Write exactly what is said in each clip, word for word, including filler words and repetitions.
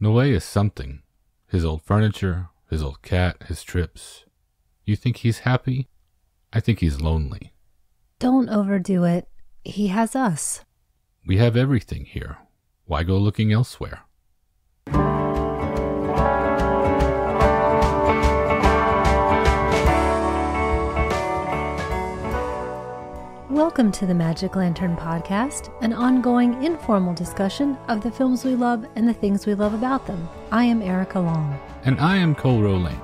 Noé is something. His old furniture, his old cat, his trips. You think he's happy? I think he's lonely. Don't overdo it. He has us. We have everything here. Why go looking elsewhere? Welcome to the Magic Lantern Podcast, an ongoing informal discussion of the films we love and the things we love about them. I am Erica Long. And I am Cole Rowling.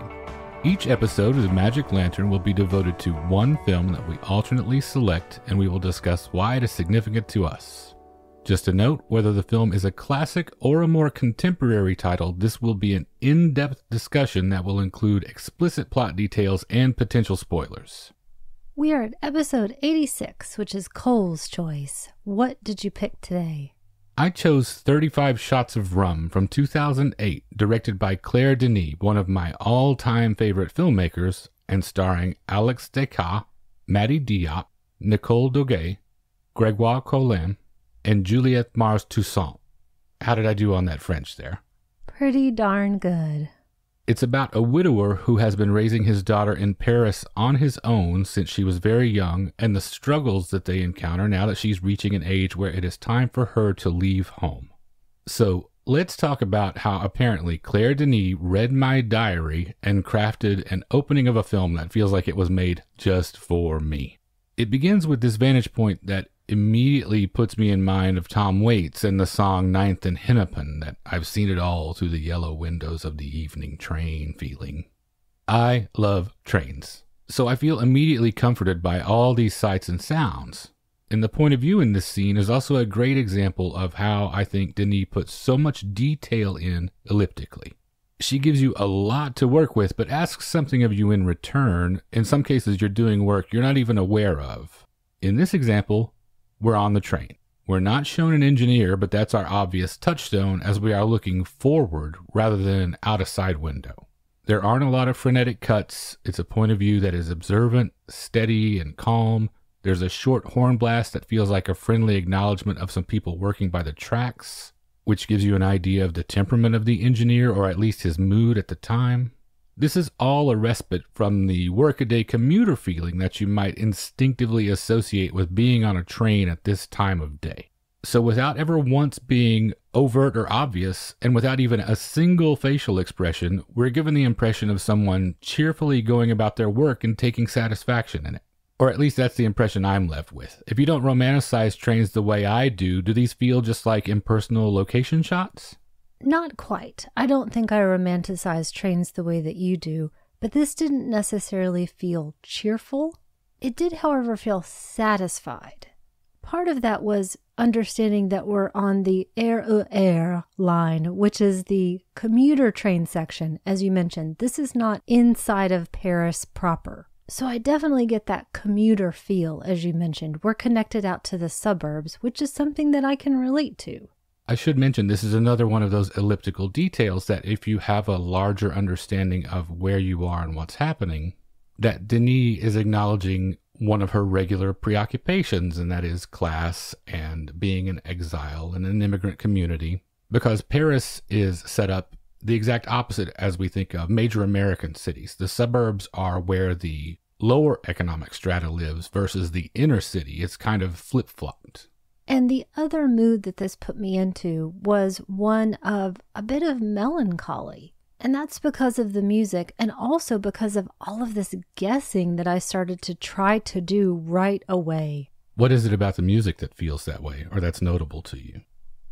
Each episode of the Magic Lantern will be devoted to one film that we alternately select, and we will discuss why it is significant to us. Just a note, whether the film is a classic or a more contemporary title, this will be an in-depth discussion that will include explicit plot details and potential spoilers. We are at episode eighty-six, which is Cole's choice. What did you pick today? I chose thirty-five Shots of Rum from two thousand eight, directed by Claire Denis, one of my all-time favorite filmmakers, and starring Alex Descas, Maddie Diop, Nicole Dogué, Grégoire Colin, and Julieth Mars Toussaint. How did I do on that French there? Pretty darn good. It's about a widower who has been raising his daughter in Paris on his own since she was very young, and the struggles that they encounter now that she's reaching an age where it is time for her to leave home. So let's talk about how apparently Claire Denis read my diary and crafted an opening of a film that feels like it was made just for me. It begins with this vantage point that immediately puts me in mind of Tom Waits and the song Ninth and Hennepin, that I've seen it all through the yellow windows of the evening train feeling. I love trains, so I feel immediately comforted by all these sights and sounds. And the point of view in this scene is also a great example of how I think Denis puts so much detail in elliptically. She gives you a lot to work with, but asks something of you in return. In some cases, you're doing work you're not even aware of. In this example, we're on the train. We're not shown an engineer, but that's our obvious touchstone as we are looking forward rather than out a side window. There aren't a lot of frenetic cuts. It's a point of view that is observant, steady, and calm. There's a short horn blast that feels like a friendly acknowledgement of some people working by the tracks, which gives you an idea of the temperament of the engineer, or at least his mood at the time. This is all a respite from the workaday commuter feeling that you might instinctively associate with being on a train at this time of day. So without ever once being overt or obvious, and without even a single facial expression, we're given the impression of someone cheerfully going about their work and taking satisfaction in it. Or at least that's the impression I'm left with. If you don't romanticize trains the way I do, do these feel just like impersonal location shots? Not quite. I don't think I romanticize trains the way that you do, but this didn't necessarily feel cheerful. It did, however, feel satisfied. Part of that was understanding that we're on the R E R line, which is the commuter train section, as you mentioned. This is not inside of Paris proper. So I definitely get that commuter feel, as you mentioned. We're connected out to the suburbs, which is something that I can relate to. I should mention this is another one of those elliptical details that if you have a larger understanding of where you are and what's happening, that Denis is acknowledging one of her regular preoccupations, and that is class and being an exile in an immigrant community, because Paris is set up the exact opposite as we think of major American cities. The suburbs are where the lower economic strata lives versus the inner city. It's kind of flip-flopped. And the other mood that this put me into was one of a bit of melancholy. And that's because of the music and also because of all of this guessing that I started to try to do right away. What is it about the music that feels that way, or that's notable to you?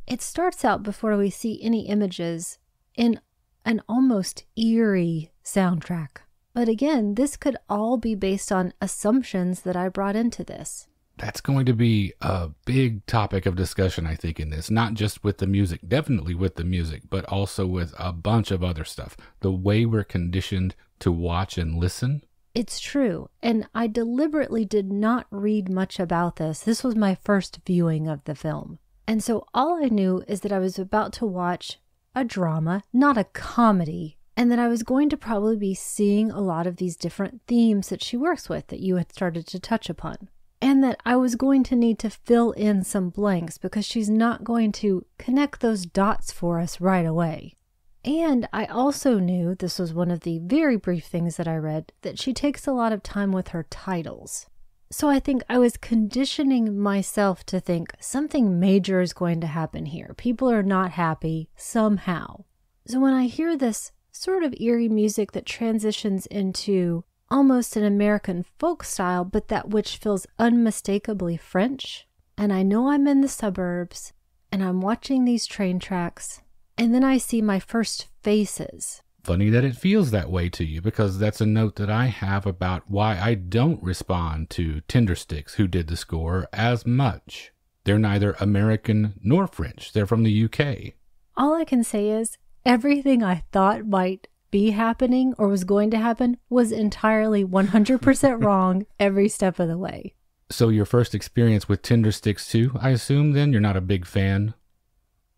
It starts out, before we see any images, in an almost eerie soundtrack. But again, this could all be based on assumptions that I brought into this. That's going to be a big topic of discussion, I think, in this, not just with the music, definitely with the music, but also with a bunch of other stuff. The way we're conditioned to watch and listen. It's true. And I deliberately did not read much about this. This was my first viewing of the film. And so all I knew is that I was about to watch a drama, not a comedy, and that I was going to probably be seeing a lot of these different themes that she works with that you had started to touch upon. And that I was going to need to fill in some blanks because she's not going to connect those dots for us right away. And I also knew, this was one of the very brief things that I read, that she takes a lot of time with her titles. So I think I was conditioning myself to think something major is going to happen here. People are not happy somehow. So when I hear this sort of eerie music that transitions into almost an American folk style, but that which feels unmistakably French, and I know I'm in the suburbs, and I'm watching these train tracks, and then I see my first faces. Funny that it feels that way to you, because that's a note that I have about why I don't respond to Tindersticks, who did the score, as much. They're neither American nor French. They're from the U K. All I can say is everything I thought might be happening or was going to happen was entirely one hundred percent wrong every step of the way. So your first experience with Tindersticks too, I assume then you're not a big fan?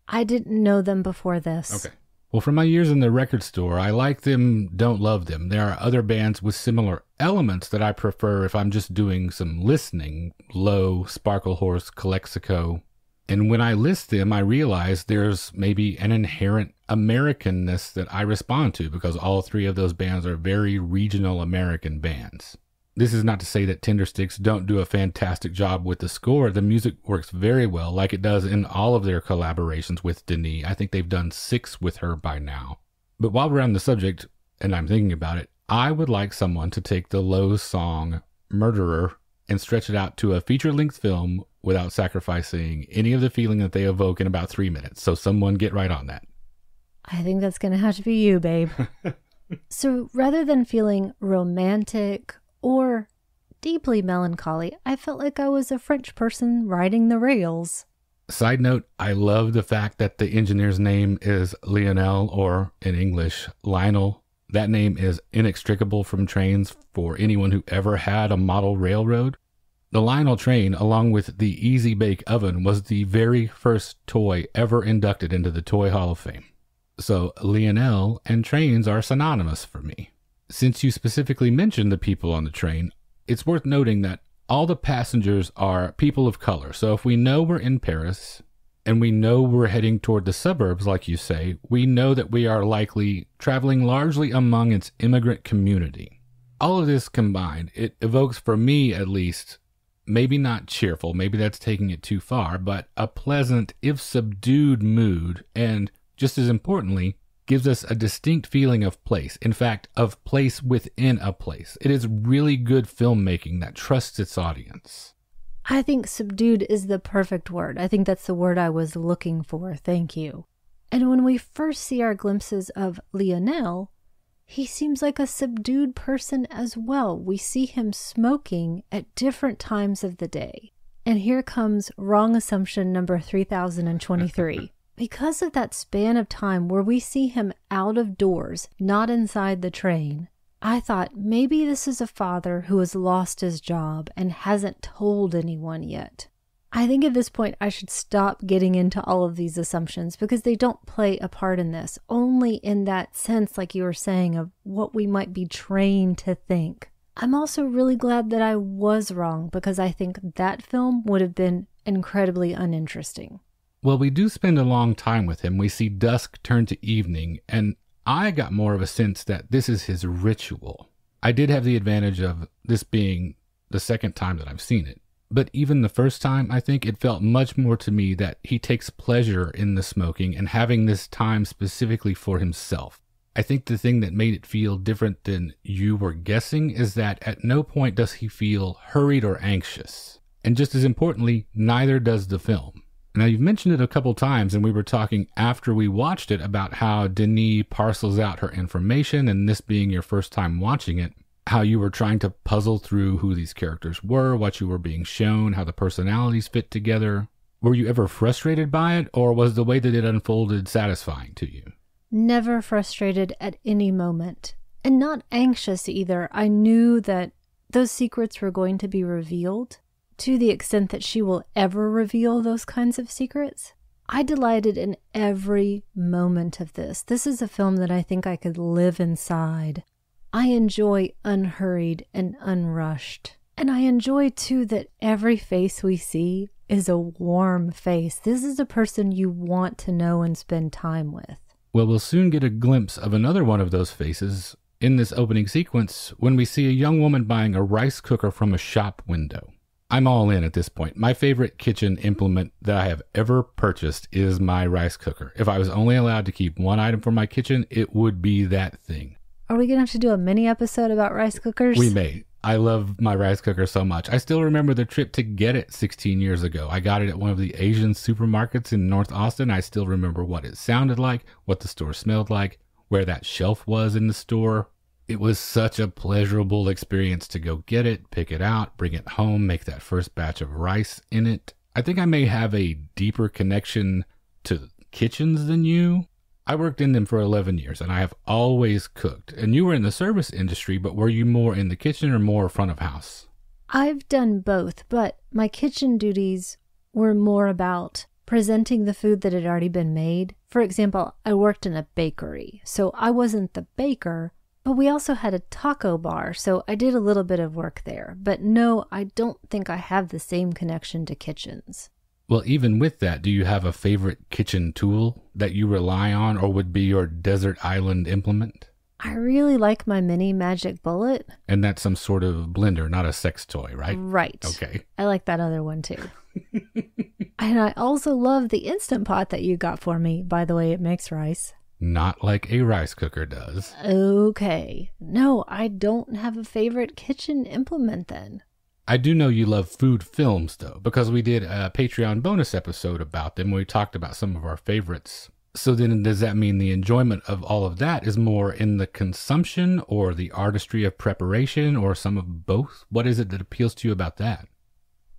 I didn't know them before this. Okay. Well, from my years in the record store, I like them, don't love them. There are other bands with similar elements that I prefer if I'm just doing some listening. Low, Sparklehorse, Calexico. And when I list them, I realize there's maybe an inherent Americanness that I respond to, because all three of those bands are very regional American bands. This is not to say that Tindersticks don't do a fantastic job with the score. The music works very well, like it does in all of their collaborations with Denis. I think they've done six with her by now. But while we're on the subject, and I'm thinking about it, I would like someone to take the Low song, Murderer, and stretch it out to a feature-length film without sacrificing any of the feeling that they evoke in about three minutes. So someone get right on that. I think that's going to have to be you, babe. So rather than feeling romantic or deeply melancholy, I felt like I was a French person riding the rails. Side note, I love the fact that the engineer's name is Lionel, or in English, Lionel. That name is inextricable from trains for anyone who ever had a model railroad. The Lionel train, along with the Easy Bake Oven, was the very first toy ever inducted into the Toy Hall of Fame. So Lionel and trains are synonymous for me. Since you specifically mentioned the people on the train, it's worth noting that all the passengers are people of color. So if we know we're in Paris and we know we're heading toward the suburbs, like you say, we know that we are likely traveling largely among its immigrant community. All of this combined, it evokes, for me at least, maybe not cheerful, maybe that's taking it too far, but a pleasant, if subdued mood, and just as importantly, gives us a distinct feeling of place. In fact, of place within a place. It is really good filmmaking that trusts its audience. I think subdued is the perfect word. I think that's the word I was looking for. Thank you. And when we first see our glimpses of Lionel, he seems like a subdued person as well. We see him smoking at different times of the day. And here comes wrong assumption number three thousand twenty-three. Because of that span of time where we see him out of doors, not inside the train, I thought maybe this is a father who has lost his job and hasn't told anyone yet. I think at this point I should stop getting into all of these assumptions because they don't play a part in this, only in that sense, like you were saying, of what we might be trained to think. I'm also really glad that I was wrong because I think that film would have been incredibly uninteresting. Well, we do spend a long time with him. We see dusk turn to evening, and I got more of a sense that this is his ritual. I did have the advantage of this being the second time that I've seen it. But even the first time, I think it felt much more to me that he takes pleasure in the smoking and having this time specifically for himself. I think the thing that made it feel different than you were guessing is that at no point does he feel hurried or anxious. And just as importantly, neither does the film. Now, you've mentioned it a couple times, and we were talking after we watched it about how Denis parcels out her information, and this being your first time watching it, how you were trying to puzzle through who these characters were, what you were being shown, how the personalities fit together. Were you ever frustrated by it, or was the way that it unfolded satisfying to you? Never frustrated at any moment, and not anxious either. I knew that those secrets were going to be revealed. To the extent that she will ever reveal those kinds of secrets. I delighted in every moment of this. This is a film that I think I could live inside. I enjoy unhurried and unrushed. And I enjoy, too, that every face we see is a warm face. This is a person you want to know and spend time with. Well, we'll soon get a glimpse of another one of those faces in this opening sequence when we see a young woman buying a rice cooker from a shop window. I'm all in at this point. My favorite kitchen implement that I have ever purchased is my rice cooker. If I was only allowed to keep one item for my kitchen, it would be that thing. Are we going to have to do a mini episode about rice cookers? We may. I love my rice cooker so much. I still remember the trip to get it sixteen years ago. I got it at one of the Asian supermarkets in North Austin. I still remember what it sounded like, what the store smelled like, where that shelf was in the store. It was such a pleasurable experience to go get it, pick it out, bring it home, make that first batch of rice in it. I think I may have a deeper connection to kitchens than you. I worked in them for eleven years, and I have always cooked. And you were in the service industry, but were you more in the kitchen or more front of house? I've done both, but my kitchen duties were more about presenting the food that had already been made. For example, I worked in a bakery, so I wasn't the baker, but we also had a taco bar, so I did a little bit of work there. But no, I don't think I have the same connection to kitchens. Well, even with that, do you have a favorite kitchen tool that you rely on or would be your desert island implement? I really like my mini magic bullet. And that's some sort of blender, not a sex toy, right? Right. Okay. I like that other one too. And I also love the Instant Pot that you got for me. By the way, it makes rice. Not like a rice cooker does. Okay. No, I don't have a favorite kitchen implement then. I do know you love food films, though, because we did a Patreon bonus episode about them. We talked about some of our favorites. So then does that mean the enjoyment of all of that is more in the consumption or the artistry of preparation or some of both? What is it that appeals to you about that?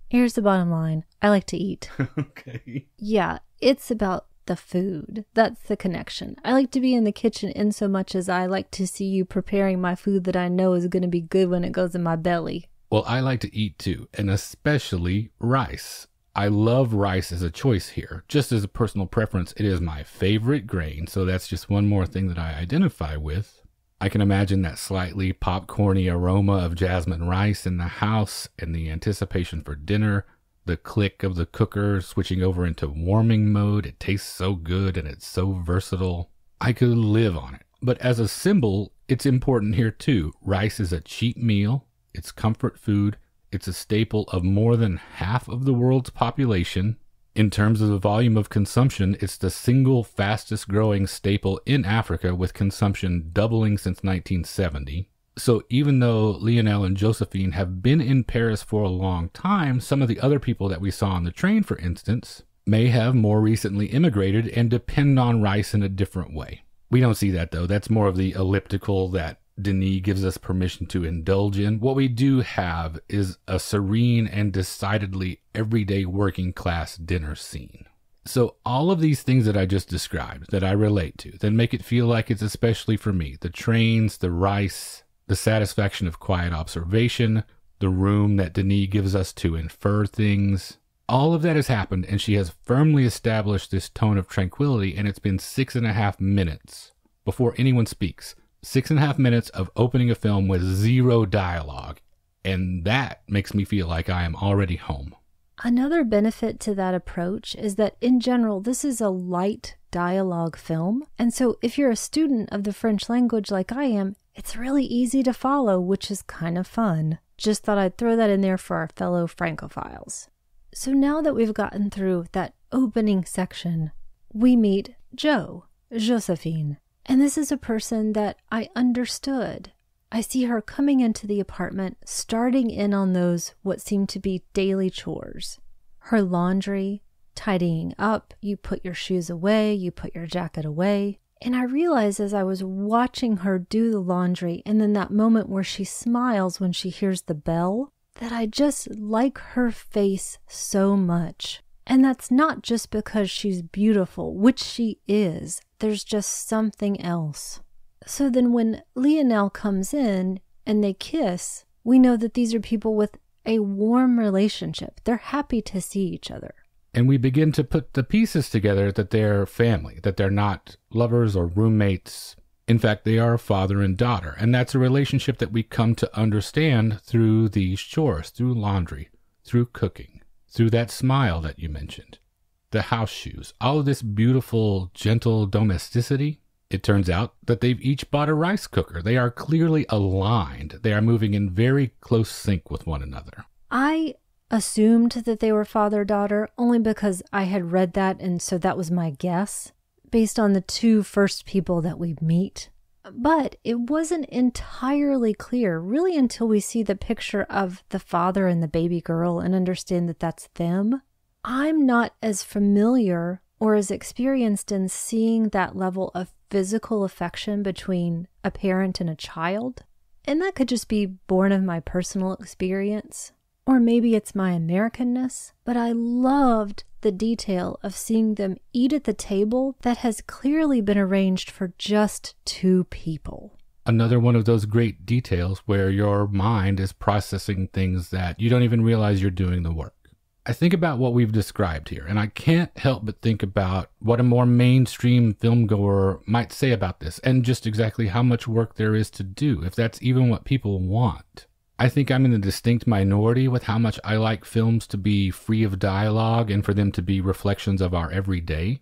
Here's the bottom line. I like to eat. Okay. Yeah, it's about the food. That's the connection. I like to be in the kitchen in so much as I like to see you preparing my food that I know is going to be good when it goes in my belly. Well, I like to eat too, and especially rice. I love rice as a choice here. Just as a personal preference, it is my favorite grain, so that's just one more thing that I identify with. I can imagine that slightly popcorny aroma of jasmine rice in the house and the anticipation for dinner, the click of the cooker switching over into warming mode. It tastes so good and it's so versatile. I could live on it. But as a symbol, it's important here too. Rice is a cheap meal. It's comfort food. It's a staple of more than half of the world's population. In terms of the volume of consumption, it's the single fastest growing staple in Africa, with consumption doubling since nineteen seventy. So even though Lionel and Josephine have been in Paris for a long time, some of the other people that we saw on the train, for instance, may have more recently immigrated and depend on rice in a different way. We don't see that, though. That's more of the elliptical that Denis gives us permission to indulge in. What we do have is a serene and decidedly everyday working class dinner scene. So all of these things that I just described, that I relate to, that make it feel like it's especially for me, the trains, the rice, the satisfaction of quiet observation, the room that Denis gives us to infer things, all of that has happened, and she has firmly established this tone of tranquility, and it's been six and a half minutes before anyone speaks. Six and a half minutes of opening a film with zero dialogue, and that makes me feel like I am already home. Another benefit to that approach is that, in general, this is a light dialogue film, and so if you're a student of the French language like I am, it's really easy to follow, which is kind of fun. Just thought I'd throw that in there for our fellow Francophiles. So now that we've gotten through that opening section, we meet Jo, Josephine. And this is a person that I understood. I see her coming into the apartment, starting in on those what seem to be daily chores. Her laundry, tidying up, you put your shoes away, you put your jacket away. And I realized as I was watching her do the laundry, and then that moment where she smiles when she hears the bell, that I just like her face so much. And that's not just because she's beautiful, which she is. There's just something else. So then when Lionel comes in and they kiss, we know that these are people with a warm relationship. They're happy to see each other. And we begin to put the pieces together that they're family, that they're not lovers or roommates. In fact, they are father and daughter. And that's a relationship that we come to understand through these chores, through laundry, through cooking, through that smile that you mentioned. The house shoes, all of this beautiful, gentle domesticity It turns out that they've each bought a rice cooker. They are clearly aligned. They are moving in very close sync with one another. I assumed that they were father-daughter only because I had read that, and so that was my guess, based on the two first people that we meet. But it wasn't entirely clear, really, until we see the picture of the father and the baby girl and understand that that's them. I'm not as familiar or as experienced in seeing that level of physical affection between a parent and a child. And that could just be born of my personal experience, or maybe it's my Americanness. But I loved the detail of seeing them eat at the table that has clearly been arranged for just two people. Another one of those great details where your mind is processing things that you don't even realize you're doing the work. I think about what we've described here, and I can't help but think about what a more mainstream filmgoer might say about this, and just exactly how much work there is to do, if that's even what people want. I think I'm in a distinct minority with how much I like films to be free of dialogue and for them to be reflections of our everyday.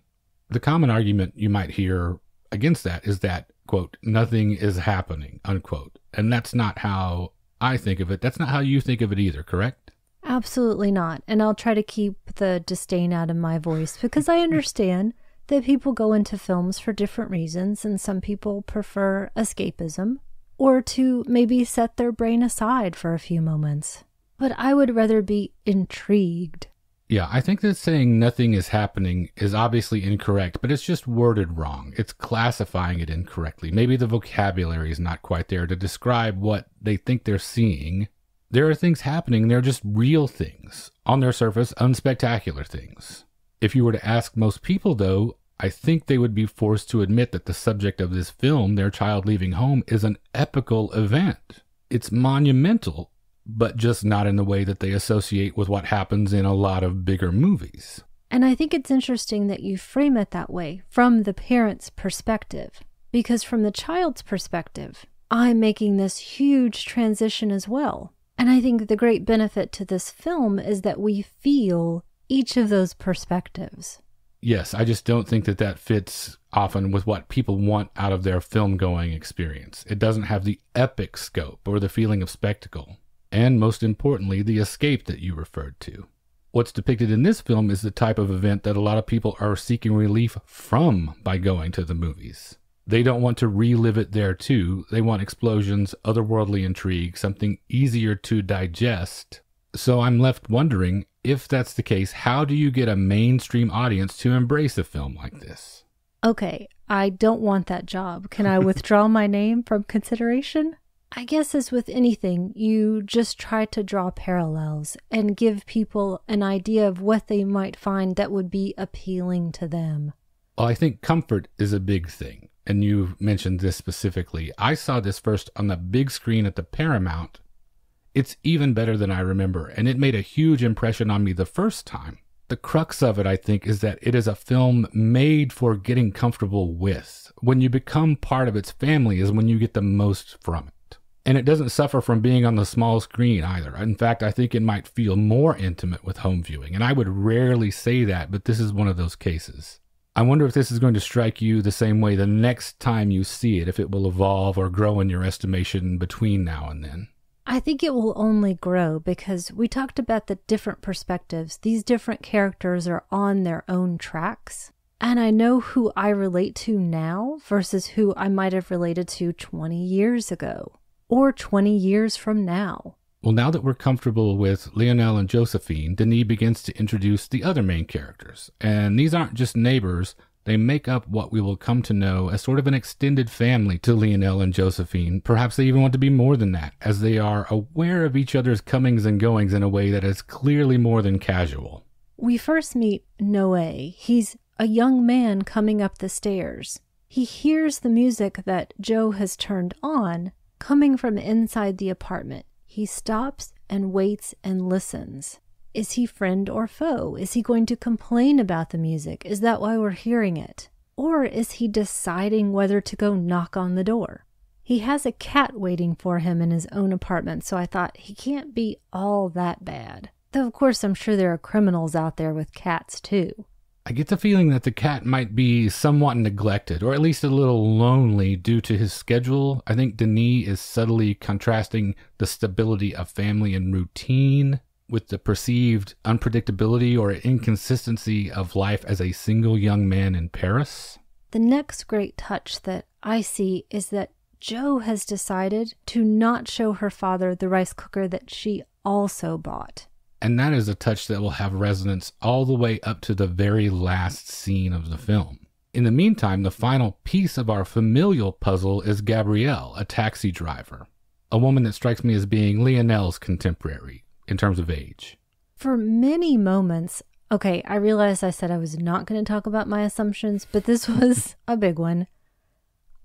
The common argument you might hear against that is that, quote, nothing is happening, unquote. And that's not how I think of it. That's not how you think of it either, correct? Absolutely not. And I'll try to keep the disdain out of my voice, because I understand that people go into films for different reasons, and some people prefer escapism or to maybe set their brain aside for a few moments. But I would rather be intrigued. Yeah, I think that saying nothing is happening is obviously incorrect, but it's just worded wrong. It's classifying it incorrectly. Maybe the vocabulary is not quite there to describe what they think they're seeing. There are things happening. They're just real things. On their surface, unspectacular things. If you were to ask most people, though, I think they would be forced to admit that the subject of this film, their child leaving home, is an epical event. It's monumental, but just not in the way that they associate with what happens in a lot of bigger movies. And I think it's interesting that you frame it that way, from the parent's perspective. Because from the child's perspective, I'm making this huge transition as well. And I think the great benefit to this film is that we feel each of those perspectives. Yes, I just don't think that that fits often with what people want out of their film-going experience. It doesn't have the epic scope or the feeling of spectacle. And most importantly, the escape that you referred to. What's depicted in this film is the type of event that a lot of people are seeking relief from by going to the movies. They don't want to relive it there, too. They want explosions, otherworldly intrigue, something easier to digest. So I'm left wondering, if that's the case, how do you get a mainstream audience to embrace a film like this? Okay, I don't want that job. Can I withdraw my name from consideration? I guess as with anything, you just try to draw parallels and give people an idea of what they might find that would be appealing to them. Well, I think comfort is a big thing. And you've mentioned this specifically. I saw this first on the big screen at the Paramount. It's even better than I remember, and it made a huge impression on me the first time. The crux of it, I think, is that it is a film made for getting comfortable with. When you become part of its family is when you get the most from it. And it doesn't suffer from being on the small screen either. In fact, I think it might feel more intimate with home viewing, and I would rarely say that, but this is one of those cases. I wonder if this is going to strike you the same way the next time you see it, if it will evolve or grow in your estimation between now and then. I think it will only grow, because we talked about the different perspectives. These different characters are on their own tracks. And I know who I relate to now versus who I might have related to twenty years ago or twenty years from now. Well, now that we're comfortable with Lionel and Josephine, Denis begins to introduce the other main characters. And these aren't just neighbors. They make up what we will come to know as sort of an extended family to Lionel and Josephine. Perhaps they even want to be more than that, as they are aware of each other's comings and goings in a way that is clearly more than casual. We first meet Noé. He's a young man coming up the stairs. He hears the music that Joe has turned on coming from inside the apartment. He stops and waits and listens. Is he friend or foe? Is he going to complain about the music? Is that why we're hearing it? Or is he deciding whether to go knock on the door? He has a cat waiting for him in his own apartment, so I thought he can't be all that bad. Though, of course, I'm sure there are criminals out there with cats, too. I get the feeling that the cat might be somewhat neglected, or at least a little lonely due to his schedule. I think Denis is subtly contrasting the stability of family and routine with the perceived unpredictability or inconsistency of life as a single young man in Paris. The next great touch that I see is that Jo has decided to not show her father the rice cooker that she also bought. And that is a touch that will have resonance all the way up to the very last scene of the film. In the meantime, the final piece of our familial puzzle is Gabrielle, a taxi driver, a woman that strikes me as being Lionel's contemporary in terms of age. For many moments, okay, I realized I said I was not going to talk about my assumptions, but this was a big one.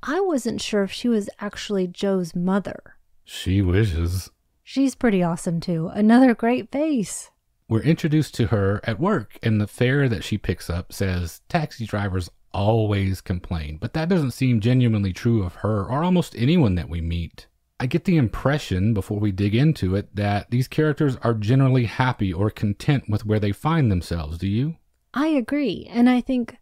I wasn't sure if she was actually Joe's mother. She wishes. She's pretty awesome, too. Another great face. We're introduced to her at work, and the fare that she picks up says taxi drivers always complain, but that doesn't seem genuinely true of her or almost anyone that we meet. I get the impression, before we dig into it, that these characters are generally happy or content with where they find themselves, do you? I agree, and I think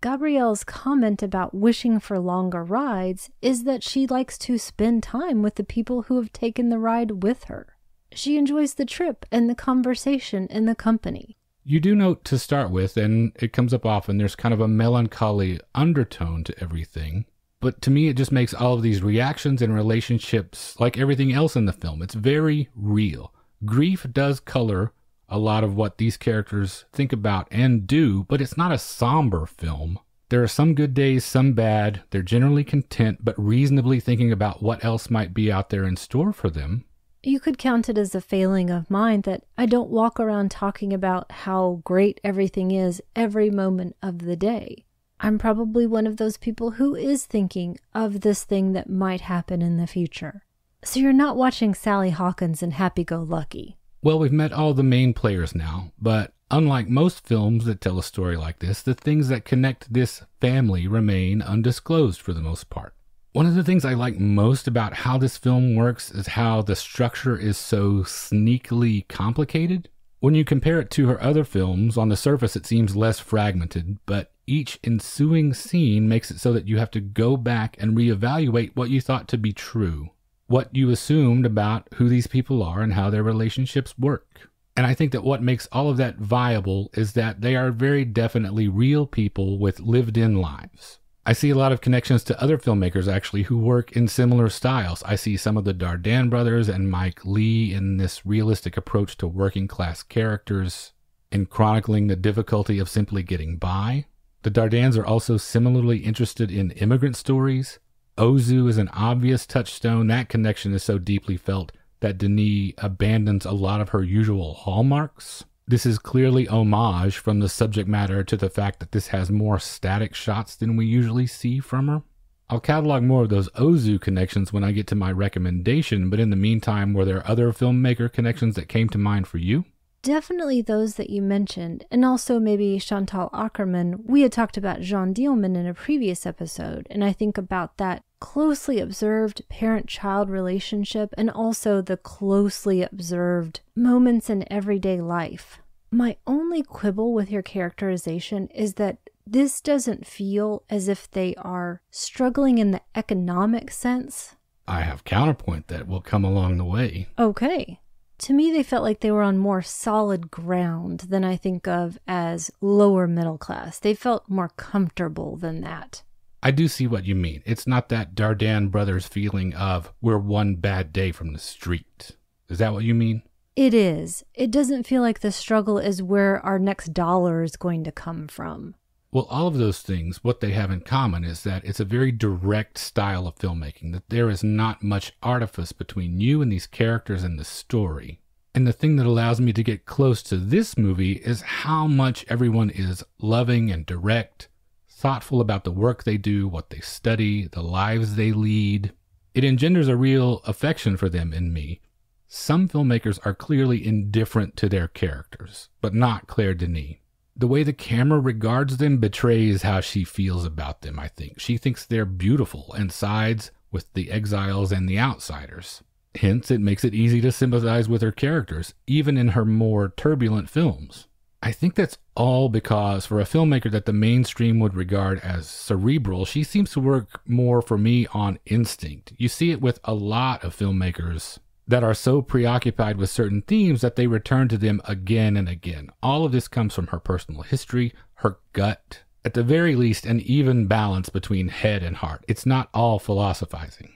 Gabrielle's comment about wishing for longer rides is that she likes to spend time with the people who have taken the ride with her. She enjoys the trip and the conversation and the company. You do note to start with, and it comes up often, there's kind of a melancholy undertone to everything. But to me, it just makes all of these reactions and relationships, like everything else in the film, it's very real. Grief does color a lot of what these characters think about and do, but it's not a somber film. There are some good days, some bad. They're generally content, but reasonably thinking about what else might be out there in store for them. You could count it as a failing of mine that I don't walk around talking about how great everything is every moment of the day. I'm probably one of those people who is thinking of this thing that might happen in the future. So you're not watching Sally Hawkins in Happy Go Lucky. Well, we've met all the main players now, but unlike most films that tell a story like this, the things that connect this family remain undisclosed for the most part. One of the things I like most about how this film works is how the structure is so sneakily complicated. When you compare it to her other films, on the surface it seems less fragmented, but each ensuing scene makes it so that you have to go back and reevaluate what you thought to be true, what you assumed about who these people are and how their relationships work. And I think that what makes all of that viable is that they are very definitely real people with lived-in lives. I see a lot of connections to other filmmakers, actually, who work in similar styles. I see some of the Dardenne brothers and Mike Lee in this realistic approach to working-class characters and chronicling the difficulty of simply getting by. The Dardennes are also similarly interested in immigrant stories. Ozu is an obvious touchstone. That connection is so deeply felt that Denis abandons a lot of her usual hallmarks. This is clearly homage from the subject matter to the fact that this has more static shots than we usually see from her. I'll catalog more of those Ozu connections when I get to my recommendation, but in the meantime, were there other filmmaker connections that came to mind for you? Definitely those that you mentioned, and also maybe Chantal Ackerman. We had talked about Jean Dielman in a previous episode, and I think about that closely observed parent-child relationship and also the closely observed moments in everyday life. My only quibble with your characterization is that this doesn't feel as if they are struggling in the economic sense. I have counterpoint that will come along the way. Okay. To me, they felt like they were on more solid ground than I think of as lower middle class. They felt more comfortable than that. I do see what you mean. It's not that Dardenne brothers feeling of we're one bad day from the street. Is that what you mean? It is. It doesn't feel like the struggle is where our next dollar is going to come from. Well, all of those things, what they have in common is that it's a very direct style of filmmaking, that there is not much artifice between you and these characters and the story. And the thing that allows me to get close to this movie is how much everyone is loving and direct, thoughtful about the work they do, what they study, the lives they lead. It engenders a real affection for them in me. Some filmmakers are clearly indifferent to their characters, but not Claire Denis. The way the camera regards them betrays how she feels about them, I think. She thinks they're beautiful and sides with the exiles and the outsiders. Hence, it makes it easy to sympathize with her characters, even in her more turbulent films. I think that's all because for a filmmaker that the mainstream would regard as cerebral, she seems to work more for me on instinct. You see it with a lot of filmmakers that are so preoccupied with certain themes that they return to them again and again. All of this comes from her personal history, her gut, at the very least, an even balance between head and heart. It's not all philosophizing.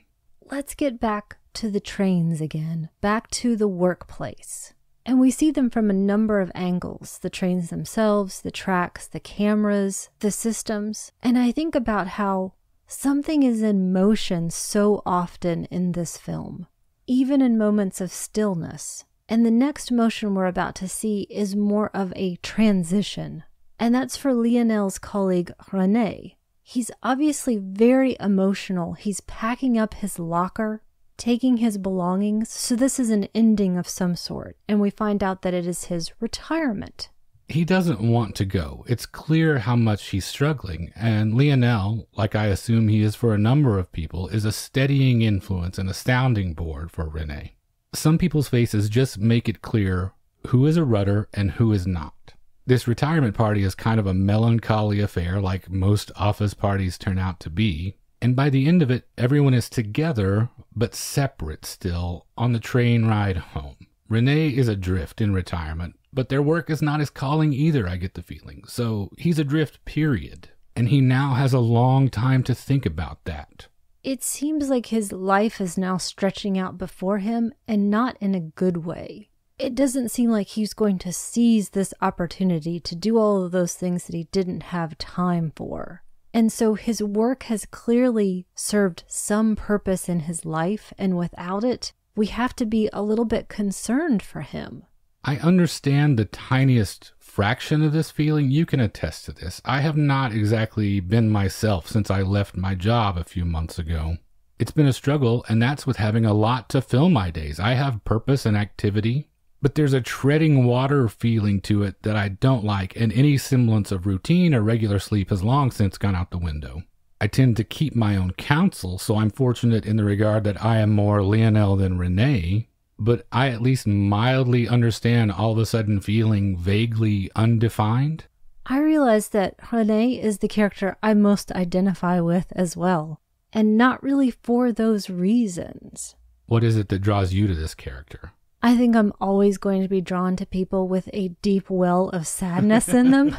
Let's get back to the trains again, back to the workplace. And we see them from a number of angles, the trains themselves, the tracks, the cameras, the systems. And I think about how something is in motion so often in this film, even in moments of stillness. And the next motion we're about to see is more of a transition. And that's for Lionel's colleague, René. He's obviously very emotional. He's packing up his locker, taking his belongings, so this is an ending of some sort, and we find out that it is his retirement. He doesn't want to go. It's clear how much he's struggling, and Lionel, like I assume he is for a number of people, is a steadying influence and a sounding board for René. Some people's faces just make it clear who is a rudder and who is not. This retirement party is kind of a melancholy affair, like most office parties turn out to be. And by the end of it, everyone is together, but separate still, on the train ride home. René is adrift in retirement, but their work is not his calling either, I get the feeling. So he's adrift, period. And he now has a long time to think about that. It seems like his life is now stretching out before him, and not in a good way. It doesn't seem like he's going to seize this opportunity to do all of those things that he didn't have time for. And so his work has clearly served some purpose in his life, and without it, we have to be a little bit concerned for him. I understand the tiniest fraction of this feeling. You can attest to this. I have not exactly been myself since I left my job a few months ago. It's been a struggle, and that's with having a lot to fill my days. I have purpose and activity, but there's a treading water feeling to it that I don't like, and any semblance of routine or regular sleep has long since gone out the window. I tend to keep my own counsel, so I'm fortunate in the regard that I am more Lionel than René, but I at least mildly understand all of a sudden feeling vaguely undefined. I realize that René is the character I most identify with as well, and not really for those reasons. What is it that draws you to this character? I think I'm always going to be drawn to people with a deep well of sadness in them.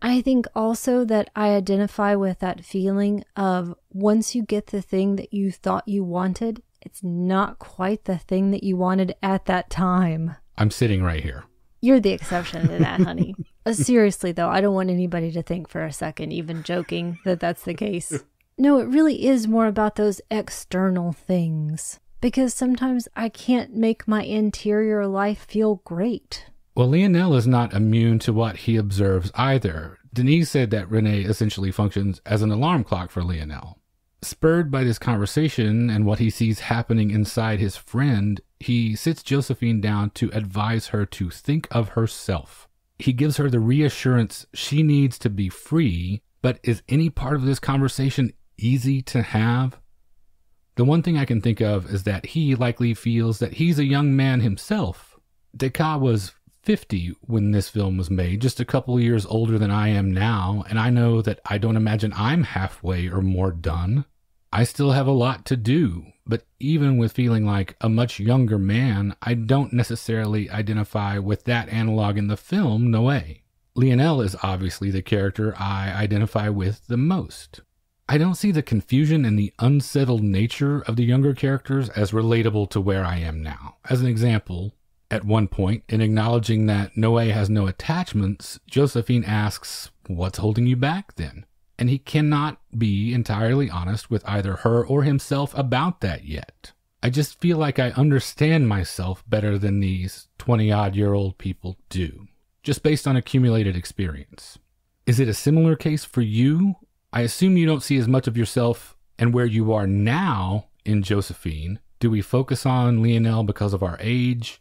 I think also that I identify with that feeling of once you get the thing that you thought you wanted, it's not quite the thing that you wanted at that time. I'm sitting right here. You're the exception to that, honey. Uh, seriously, though, I don't want anybody to think for a second, even joking, that that's the case. No, it really is more about those external things. Because sometimes I can't make my interior life feel great. Well, Lionel is not immune to what he observes either. Denise said that René essentially functions as an alarm clock for Lionel. Spurred by this conversation and what he sees happening inside his friend, he sits Josephine down to advise her to think of herself. He gives her the reassurance she needs to be free, but is any part of this conversation easy to have? The one thing I can think of is that he likely feels that he's a young man himself. Descas was fifty when this film was made, just a couple years older than I am now, and I know that I don't imagine I'm halfway or more done. I still have a lot to do, but even with feeling like a much younger man, I don't necessarily identify with that analog in the film, no way. Lionel is obviously the character I identify with the most. I don't see the confusion and the unsettled nature of the younger characters as relatable to where I am now. As an example, at one point, in acknowledging that Noé has no attachments, Josephine asks, "What's holding you back then?" And he cannot be entirely honest with either her or himself about that yet. I just feel like I understand myself better than these twenty-odd-year-old people do, just based on accumulated experience. Is it a similar case for you? I assume you don't see as much of yourself and where you are now in Josephine. Do we focus on Lionel because of our age?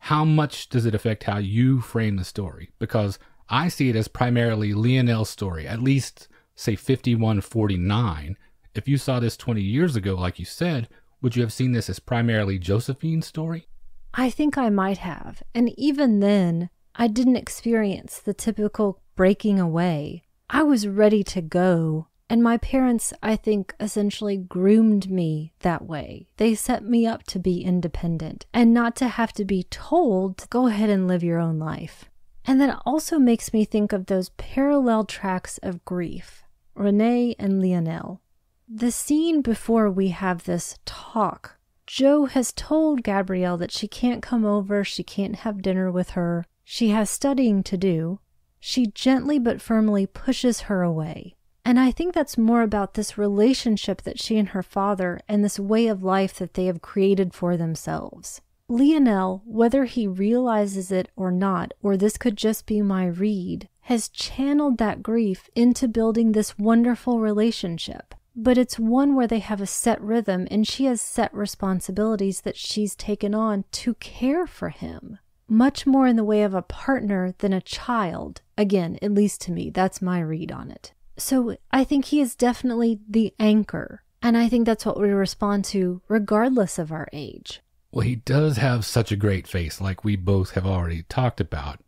How much does it affect how you frame the story? Because I see it as primarily Lionel's story, at least, say, fifty-one forty-nine. If you saw this twenty years ago, like you said, would you have seen this as primarily Josephine's story? I think I might have. And even then, I didn't experience the typical breaking away. I was ready to go, and my parents, I think, essentially groomed me that way. They set me up to be independent and not to have to be told, go ahead and live your own life. And that also makes me think of those parallel tracks of grief, Renee and Lionel. The scene before we have this talk, Joe has told Gabrielle that she can't come over, she can't have dinner with her, she has studying to do. She gently but firmly pushes her away. And I think that's more about this relationship that she and her father and this way of life that they have created for themselves. Lionel, whether he realizes it or not, or this could just be my read, has channeled that grief into building this wonderful relationship. But it's one where they have a set rhythm and she has set responsibilities that she's taken on to care for him. Much more in the way of a partner than a child. Again, at least to me, that's my read on it. So I think he is definitely the anchor. And I think that's what we respond to regardless of our age. Well, he does have such a great face, like we both have already talked about.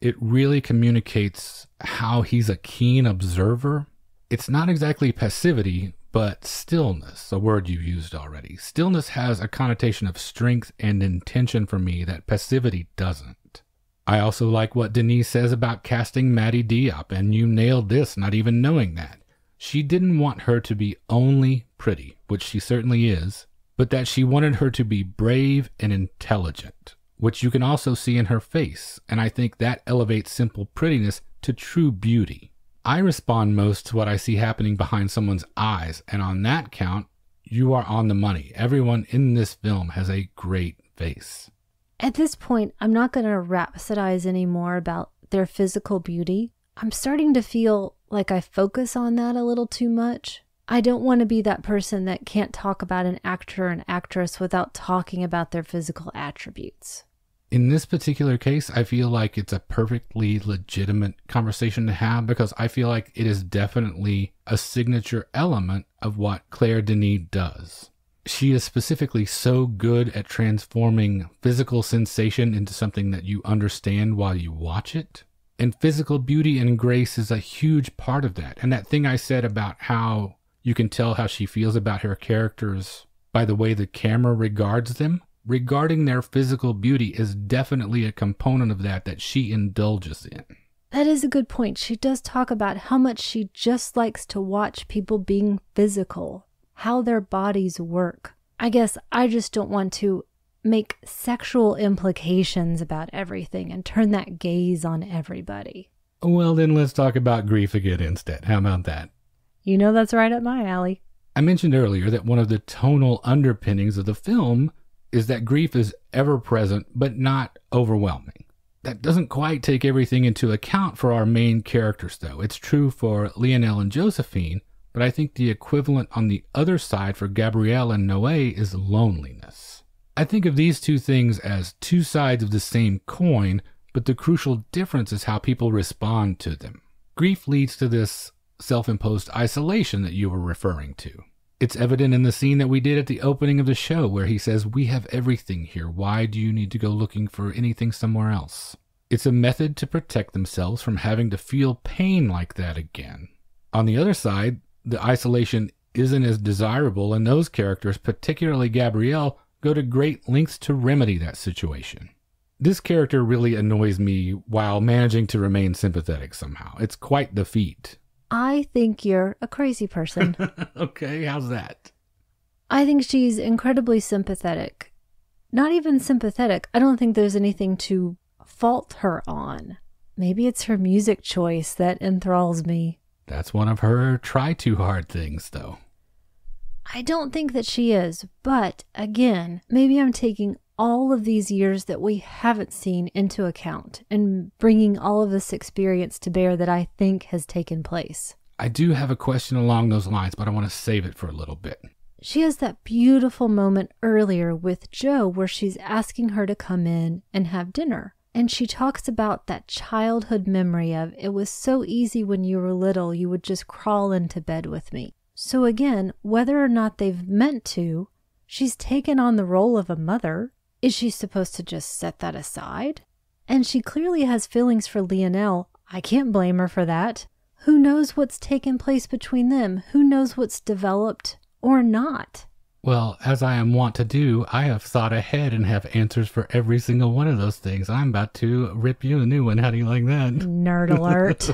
It really communicates how he's a keen observer. It's not exactly passivity, but stillness, a word you used already. Stillness has a connotation of strength and intention for me that passivity doesn't. I also like what Denis says about casting Mati Diop, and you nailed this, not even knowing that. She didn't want her to be only pretty, which she certainly is, but that she wanted her to be brave and intelligent, which you can also see in her face, and I think that elevates simple prettiness to true beauty. I respond most to what I see happening behind someone's eyes, and on that count, you are on the money. Everyone in this film has a great face. At this point, I'm not going to rhapsodize anymore about their physical beauty. I'm starting to feel like I focus on that a little too much. I don't want to be that person that can't talk about an actor or an actress without talking about their physical attributes. In this particular case, I feel like it's a perfectly legitimate conversation to have because I feel like it is definitely a signature element of what Claire Denis does. She is specifically so good at transforming physical sensation into something that you understand while you watch it. And physical beauty and grace is a huge part of that. And that thing I said about how you can tell how she feels about her characters by the way the camera regards them. Regarding their physical beauty is definitely a component of that that she indulges in. That is a good point. She does talk about how much she just likes to watch people being physical, how their bodies work. I guess I just don't want to make sexual implications about everything and turn that gaze on everybody. Well, then let's talk about grief again instead. How about that? You know, that's right up my alley. I mentioned earlier that one of the tonal underpinnings of the film is that grief is ever-present, but not overwhelming. That doesn't quite take everything into account for our main characters, though. It's true for Lionel and Josephine, but I think the equivalent on the other side for Gabrielle and Noé is loneliness. I think of these two things as two sides of the same coin, but the crucial difference is how people respond to them. Grief leads to this self-imposed isolation that you were referring to. It's evident in the scene that we did at the opening of the show where he says, "We have everything here. Why do you need to go looking for anything somewhere else?" It's a method to protect themselves from having to feel pain like that again. On the other side, the isolation isn't as desirable, and those characters, particularly Gabrielle, go to great lengths to remedy that situation. This character really annoys me while managing to remain sympathetic somehow. It's quite the feat. I think you're a crazy person. Okay, how's that? I think she's incredibly sympathetic. Not even sympathetic. I don't think there's anything to fault her on. Maybe it's her music choice that enthralls me. That's one of her try-too-hard things, though. I don't think that she is, but, again, maybe I'm taking all of these years that we haven't seen into account and bringing all of this experience to bear that I think has taken place. I do have a question along those lines, but I want to save it for a little bit. She has that beautiful moment earlier with Joe where she's asking her to come in and have dinner. And she talks about that childhood memory of, "It was so easy when you were little, you would just crawl into bed with me." So again, whether or not they've meant to, she's taken on the role of a mother. Is she supposed to just set that aside? And she clearly has feelings for Lionel. I can't blame her for that. Who knows what's taken place between them? Who knows what's developed or not? Well, as I am wont to do, I have thought ahead and have answers for every single one of those things. I'm about to rip you a new one. How do you like that? Nerd alert.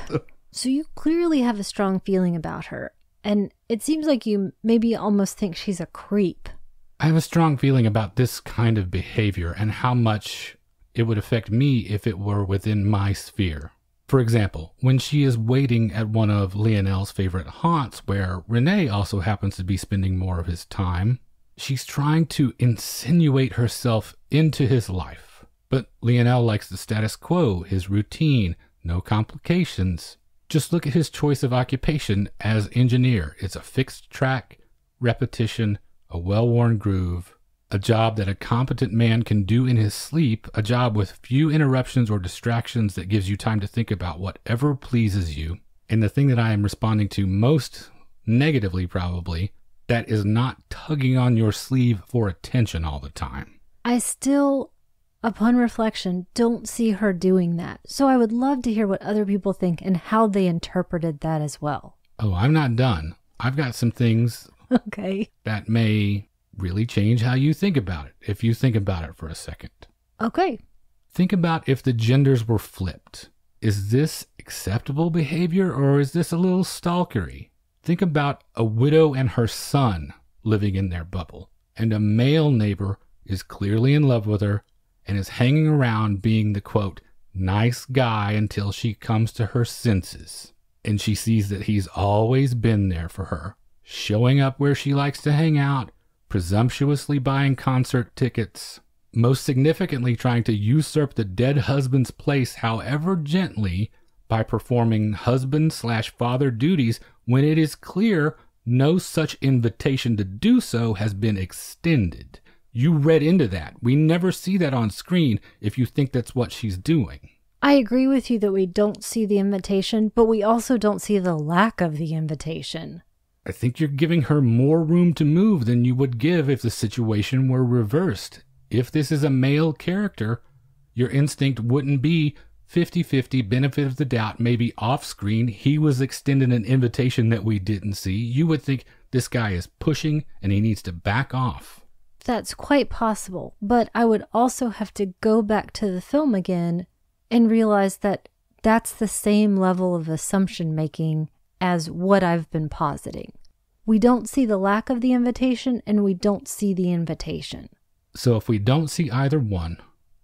So you clearly have a strong feeling about her. And it seems like you maybe almost think she's a creep. I have a strong feeling about this kind of behavior and how much it would affect me if it were within my sphere. For example, when she is waiting at one of Lionel's favorite haunts, where Renee also happens to be spending more of his time, she's trying to insinuate herself into his life. But Lionel likes the status quo, his routine, no complications. Just look at his choice of occupation as engineer. It's a fixed track, repetition, a well-worn groove, a job that a competent man can do in his sleep, a job with few interruptions or distractions that gives you time to think about whatever pleases you. And the thing that I am responding to most negatively, probably, that is not tugging on your sleeve for attention all the time. I still, upon reflection, don't see her doing that. So I would love to hear what other people think and how they interpreted that as well. Oh, I'm not done. I've got some things okay. that may really change how you think about it, if you think about it for a second. Okay. Think about if the genders were flipped. Is this acceptable behavior, or is this a little stalkery? Think about a widow and her son living in their bubble, and a male neighbor is clearly in love with her and is hanging around being the, quote, nice guy until she comes to her senses, and she sees that he's always been there for her, showing up where she likes to hang out, presumptuously buying concert tickets, most significantly trying to usurp the dead husband's place, however gently, by performing husband slash father duties when it is clear no such invitation to do so has been extended. You read into that. We never see that on screen if you think that's what she's doing. I agree with you that we don't see the invitation, but we also don't see the lack of the invitation. I think you're giving her more room to move than you would give if the situation were reversed. If this is a male character, your instinct wouldn't be fifty fifty, benefit of the doubt, maybe off-screen. He was extended an invitation that we didn't see. You would think this guy is pushing and he needs to back off. That's quite possible, but I would also have to go back to the film again and realize that that's the same level of assumption making as what I've been positing. We don't see the lack of the invitation, and we don't see the invitation. So if we don't see either one,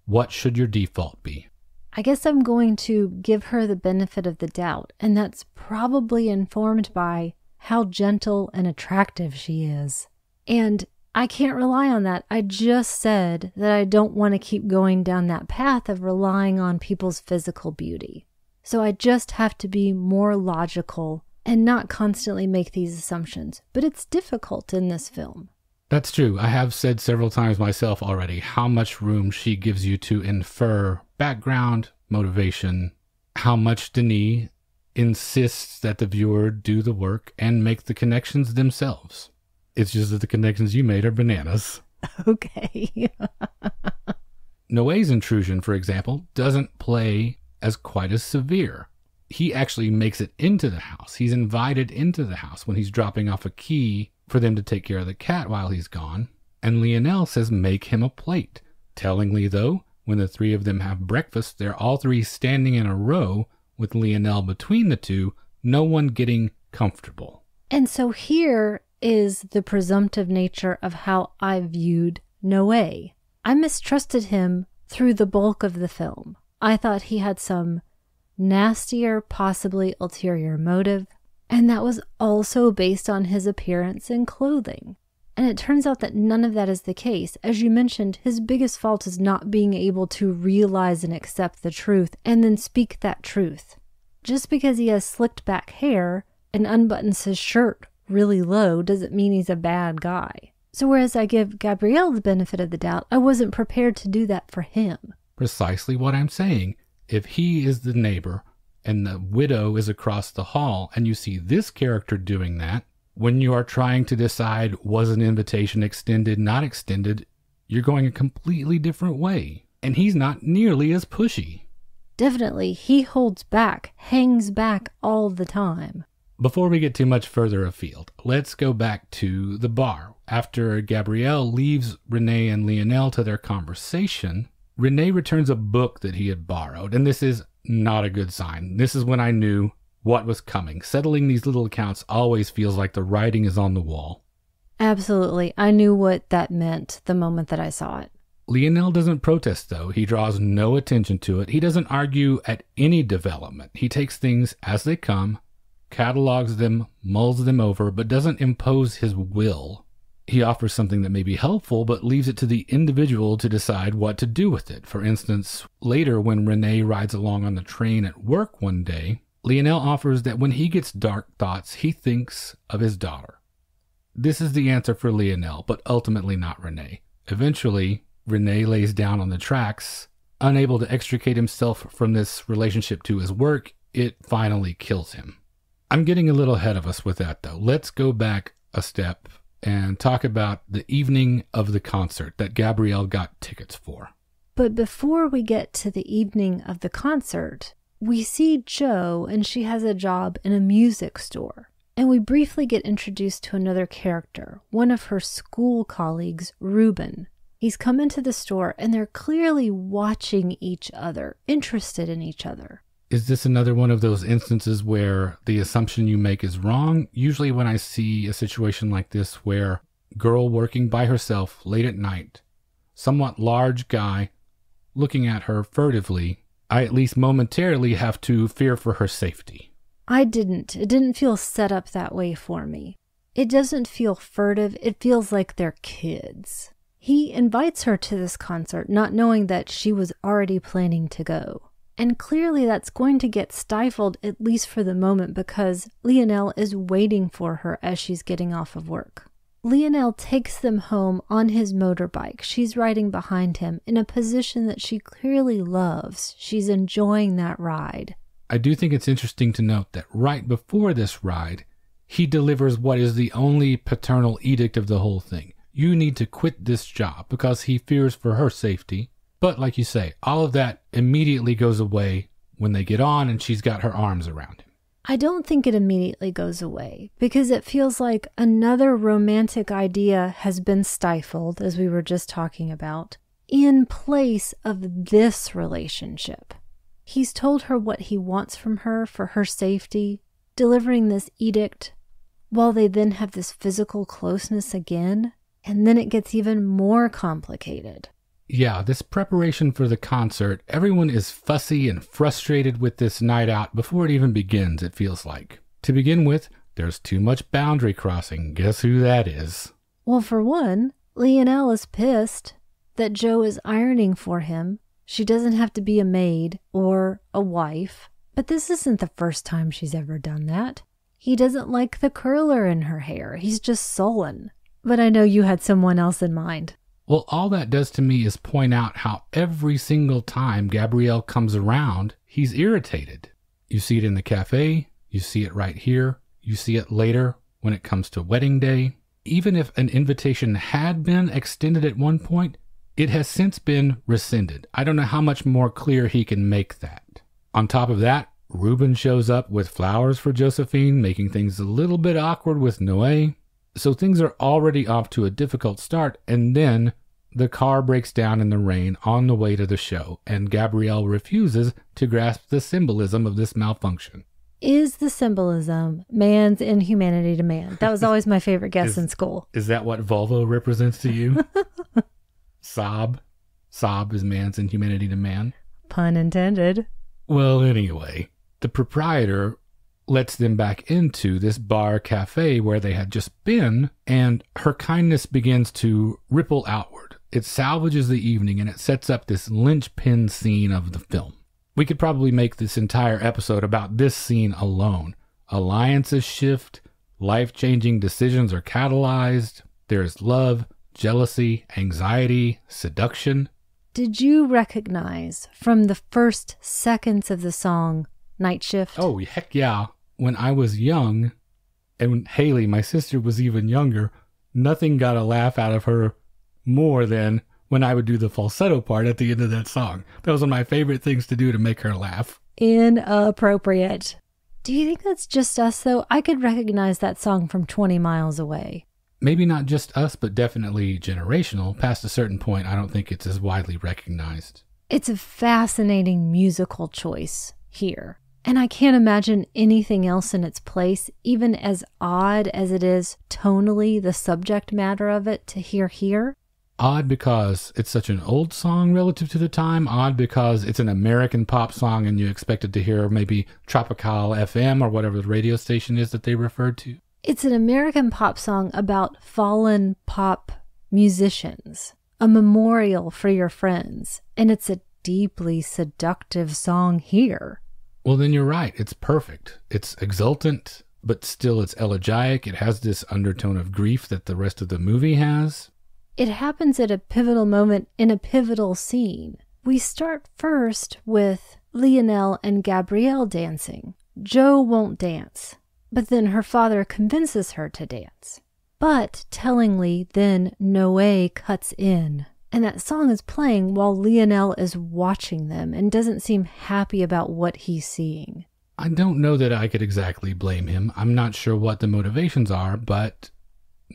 what should your default be? I guess I'm going to give her the benefit of the doubt, and that's probably informed by how gentle and attractive she is. And I can't rely on that. I just said that I don't want to keep going down that path of relying on people's physical beauty. So I just have to be more logical and not constantly make these assumptions. But it's difficult in this film. That's true. I have said several times myself already how much room she gives you to infer background, motivation, how much Denis insists that the viewer do the work and make the connections themselves. It's just that the connections you made are bananas. Okay. Noé's intrusion, for example, doesn't play as quite as severe. He actually makes it into the house. He's invited into the house when he's dropping off a key for them to take care of the cat while he's gone. And Lionel says, make him a plate. Tellingly, though, when the three of them have breakfast, they're all three standing in a row with Lionel between the two, no one getting comfortable. And so here is the presumptive nature of how I viewed Noé. I mistrusted him through the bulk of the film. I thought he had some nastier, possibly ulterior motive, and that was also based on his appearance and clothing. And it turns out that none of that is the case. As you mentioned, his biggest fault is not being able to realize and accept the truth and then speak that truth. Just because he has slicked back hair and unbuttons his shirt really low doesn't mean he's a bad guy. So whereas I give Gabrielle the benefit of the doubt, I wasn't prepared to do that for him. Precisely what I'm saying. If he is the neighbor and the widow is across the hall and you see this character doing that, when you are trying to decide was an invitation extended, not extended, you're going a completely different way. and he's not nearly as pushy. Definitely, he holds back, hangs back all the time. Before we get too much further afield, let's go back to the bar. After Gabrielle leaves Renee and Lionel to their conversation, Renee returns a book that he had borrowed, and this is not a good sign. This is when I knew what was coming. Settling these little accounts always feels like the writing is on the wall. Absolutely. I knew what that meant the moment that I saw it. Lionel doesn't protest, though. He draws no attention to it. He doesn't argue at any development. He takes things as they come, catalogs them, mulls them over, but doesn't impose his will. He offers something that may be helpful, but leaves it to the individual to decide what to do with it. For instance, later when Renee rides along on the train at work one day, Lionel offers that when he gets dark thoughts, he thinks of his daughter. This is the answer for Lionel, but ultimately not Renee. Eventually, Renee lays down on the tracks, unable to extricate himself from this relationship to his work. It finally kills him. I'm getting a little ahead of us with that, though. Let's go back a step and talk about the evening of the concert that Gabrielle got tickets for. But before we get to the evening of the concert, we see Jo, and she has a job in a music store. And we briefly get introduced to another character, one of her school colleagues, Ruben. He's come into the store, and they're clearly watching each other, interested in each other. Is this another one of those instances where the assumption you make is wrong? Usually when I see a situation like this where girl working by herself late at night, somewhat large guy looking at her furtively, I at least momentarily have to fear for her safety. I didn't. It didn't feel set up that way for me. It doesn't feel furtive. It feels like they're kids. He invites her to this concert, not knowing that she was already planning to go. And clearly that's going to get stifled, at least for the moment, because Lionel is waiting for her as she's getting off of work. Lionel takes them home on his motorbike. She's riding behind him in a position that she clearly loves. She's enjoying that ride. I do think it's interesting to note that right before this ride, he delivers what is the only paternal edict of the whole thing. You need to quit this job, because he fears for her safety. But like you say, all of that immediately goes away when they get on and she's got her arms around him. I don't think it immediately goes away, because it feels like another romantic idea has been stifled, as we were just talking about, in place of this relationship. He's told her what he wants from her for her safety, delivering this edict, while they then have this physical closeness again, and then it gets even more complicated. Yeah, this preparation for the concert, everyone is fussy and frustrated with this night out before it even begins, it feels like. To begin with, there's too much boundary crossing. Guess who that is? Well, for one, Lionel is pissed that Jo is ironing for him. She doesn't have to be a maid or a wife, but this isn't the first time she's ever done that. He doesn't like the curler in her hair. He's just sullen. But I know you had someone else in mind. Well, all that does to me is point out how every single time Gabrielle comes around, he's irritated. You see it in the cafe, you see it right here, you see it later when it comes to wedding day. Even if an invitation had been extended at one point, it has since been rescinded. I don't know how much more clear he can make that. On top of that, Ruben shows up with flowers for Josephine, making things a little bit awkward with Noé. So things are already off to a difficult start, and then the car breaks down in the rain on the way to the show, and Gabrielle refuses to grasp the symbolism of this malfunction. Is the symbolism man's inhumanity to man? That was always my favorite guess is, in school. Is that what Volvo represents to you? Sob. Sob is man's inhumanity to man. Pun intended. Well, anyway, the proprietor lets them back into this bar cafe where they had just been, and her kindness begins to ripple outward. It salvages the evening, and it sets up this linchpin scene of the film. We could probably make this entire episode about this scene alone. Alliances shift, life-changing decisions are catalyzed, there is love, jealousy, anxiety, seduction. Did you recognize from the first seconds of the song, Night Shift? Oh, heck yeah. When I was young, and when Haley, my sister, was even younger, nothing got a laugh out of her more than when I would do the falsetto part at the end of that song. That was one of my favorite things to do to make her laugh. Inappropriate. Do you think that's just us, though? I could recognize that song from twenty miles away. Maybe not just us, but definitely generational. Past a certain point, I don't think it's as widely recognized. It's a fascinating musical choice here. And I can't imagine anything else in its place, even as odd as it is tonally, the subject matter of it, to hear here. Odd because it's such an old song relative to the time. Odd because it's an American pop song and you expected to hear maybe Tropical F M or whatever the radio station is that they referred to. It's an American pop song about fallen pop musicians, a memorial for your friends. And it's a deeply seductive song here. Well, then you're right. It's perfect. It's exultant, but still it's elegiac. It has this undertone of grief that the rest of the movie has. It happens at a pivotal moment in a pivotal scene. We start first with Lionel and Gabrielle dancing. Jo won't dance, but then her father convinces her to dance. But tellingly, then Noé cuts in. And that song is playing while Lionel is watching them and doesn't seem happy about what he's seeing. I don't know that I could exactly blame him. I'm not sure what the motivations are, but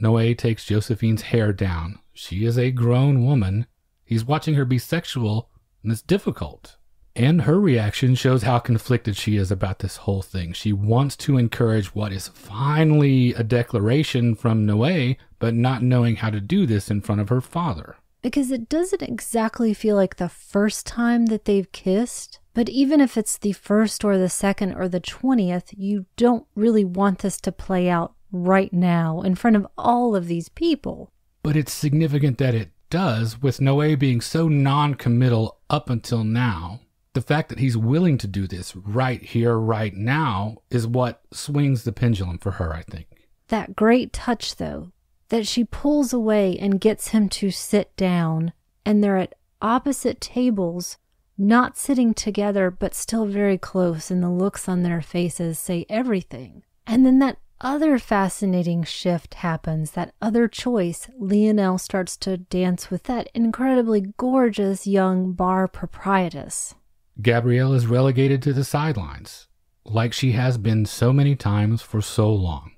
Noé takes Josephine's hair down. She is a grown woman. He's watching her be sexual, and it's difficult. And her reaction shows how conflicted she is about this whole thing. She wants to encourage what is finally a declaration from Noé, but not knowing how to do this in front of her father. Because it doesn't exactly feel like the first time that they've kissed, but even if it's the first or the second or the twentieth, you don't really want this to play out right now in front of all of these people. But it's significant that it does, with Noé being so non-committal up until now. The fact that he's willing to do this right here, right now, is what swings the pendulum for her, I think. That great touch, though, that she pulls away and gets him to sit down, and they're at opposite tables, not sitting together, but still very close, and the looks on their faces say everything. And then that other fascinating shift happens, that other choice. Lionel starts to dance with that incredibly gorgeous young bar proprietress. Gabrielle is relegated to the sidelines, like she has been so many times for so long.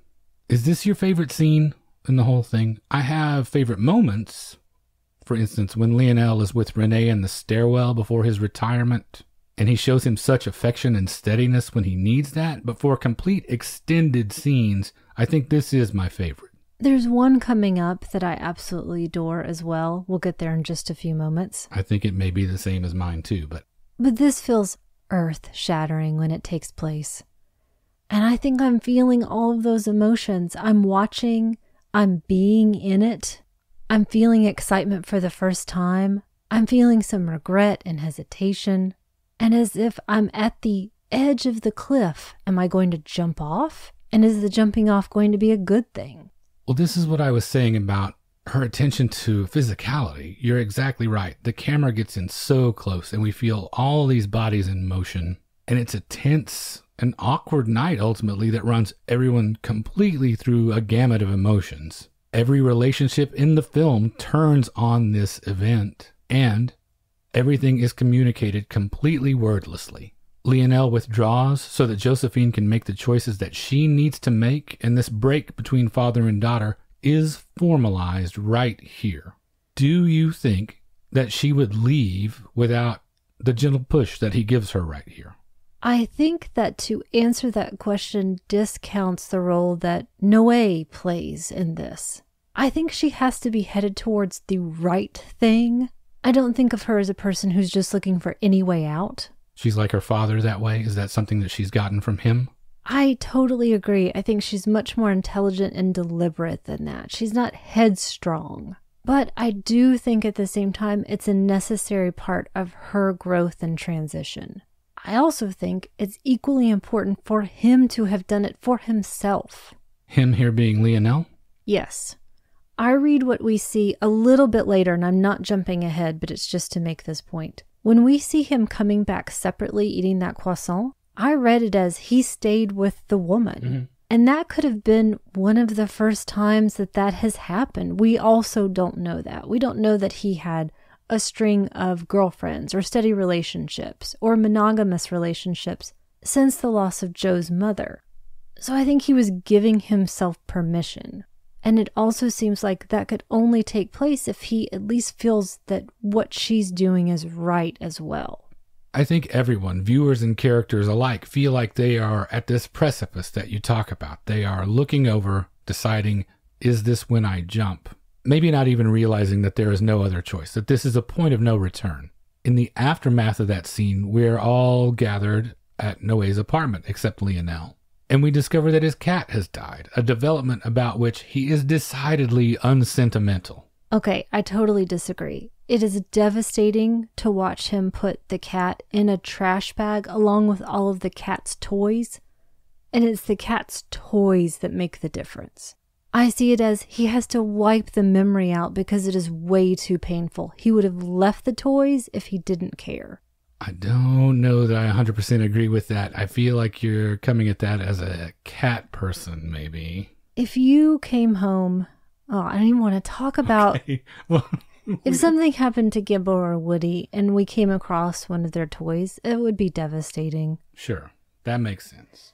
Is this your favorite scene in the whole thing? I have favorite moments. For instance, when Lionel is with Renee in the stairwell before his retirement, and he shows him such affection and steadiness when he needs that, but for complete extended scenes, I think this is my favorite. There's one coming up that I absolutely adore as well. We'll get there in just a few moments. I think it may be the same as mine too, but... But this feels earth-shattering when it takes place. And I think I'm feeling all of those emotions. I'm watching... I'm being in it. I'm feeling excitement for the first time. I'm feeling some regret and hesitation. And as if I'm at the edge of the cliff, am I going to jump off? And is the jumping off going to be a good thing? Well, this is what I was saying about her attention to physicality. You're exactly right. The camera gets in so close and we feel all these bodies in motion. And it's a tense... an awkward night, ultimately, that runs everyone completely through a gamut of emotions. Every relationship in the film turns on this event, and everything is communicated completely wordlessly. Lionel withdraws so that Josephine can make the choices that she needs to make, and this break between father and daughter is formalized right here. Do you think that she would leave without the gentle push that he gives her right here? I think that to answer that question discounts the role that Noé plays in this. I think she has to be headed towards the right thing. I don't think of her as a person who's just looking for any way out. She's like her father that way? Is that something that she's gotten from him? I totally agree. I think she's much more intelligent and deliberate than that. She's not headstrong. But I do think at the same time it's a necessary part of her growth and transition. I also think it's equally important for him to have done it for himself. Him here being Lionel? Yes. I read what we see a little bit later, and I'm not jumping ahead, but it's just to make this point. When we see him coming back separately eating that croissant, I read it as he stayed with the woman. Mm-hmm. And that could have been one of the first times that that has happened. We also don't know that. We don't know that he had a string of girlfriends or steady relationships or monogamous relationships since the loss of Joe's mother. So I think he was giving himself permission. And it also seems like that could only take place if he at least feels that what she's doing is right as well. I think everyone, viewers and characters alike, feel like they are at this precipice that you talk about. They are looking over, deciding, is this when I jump? Maybe not even realizing that there is no other choice, that this is a point of no return. In the aftermath of that scene, we're all gathered at Noé's apartment, except Lionel. And we discover that his cat has died, a development about which he is decidedly unsentimental. Okay, I totally disagree. It is devastating to watch him put the cat in a trash bag along with all of the cat's toys. And it's the cat's toys that make the difference. I see it as he has to wipe the memory out because it is way too painful. He would have left the toys if he didn't care. I don't know that I one hundred percent agree with that. I feel like you're coming at that as a cat person, maybe. If you came home... Oh, I don't even want to talk about... Okay. Well, if something happened to Gibbo or Woody and we came across one of their toys, it would be devastating. Sure. That makes sense.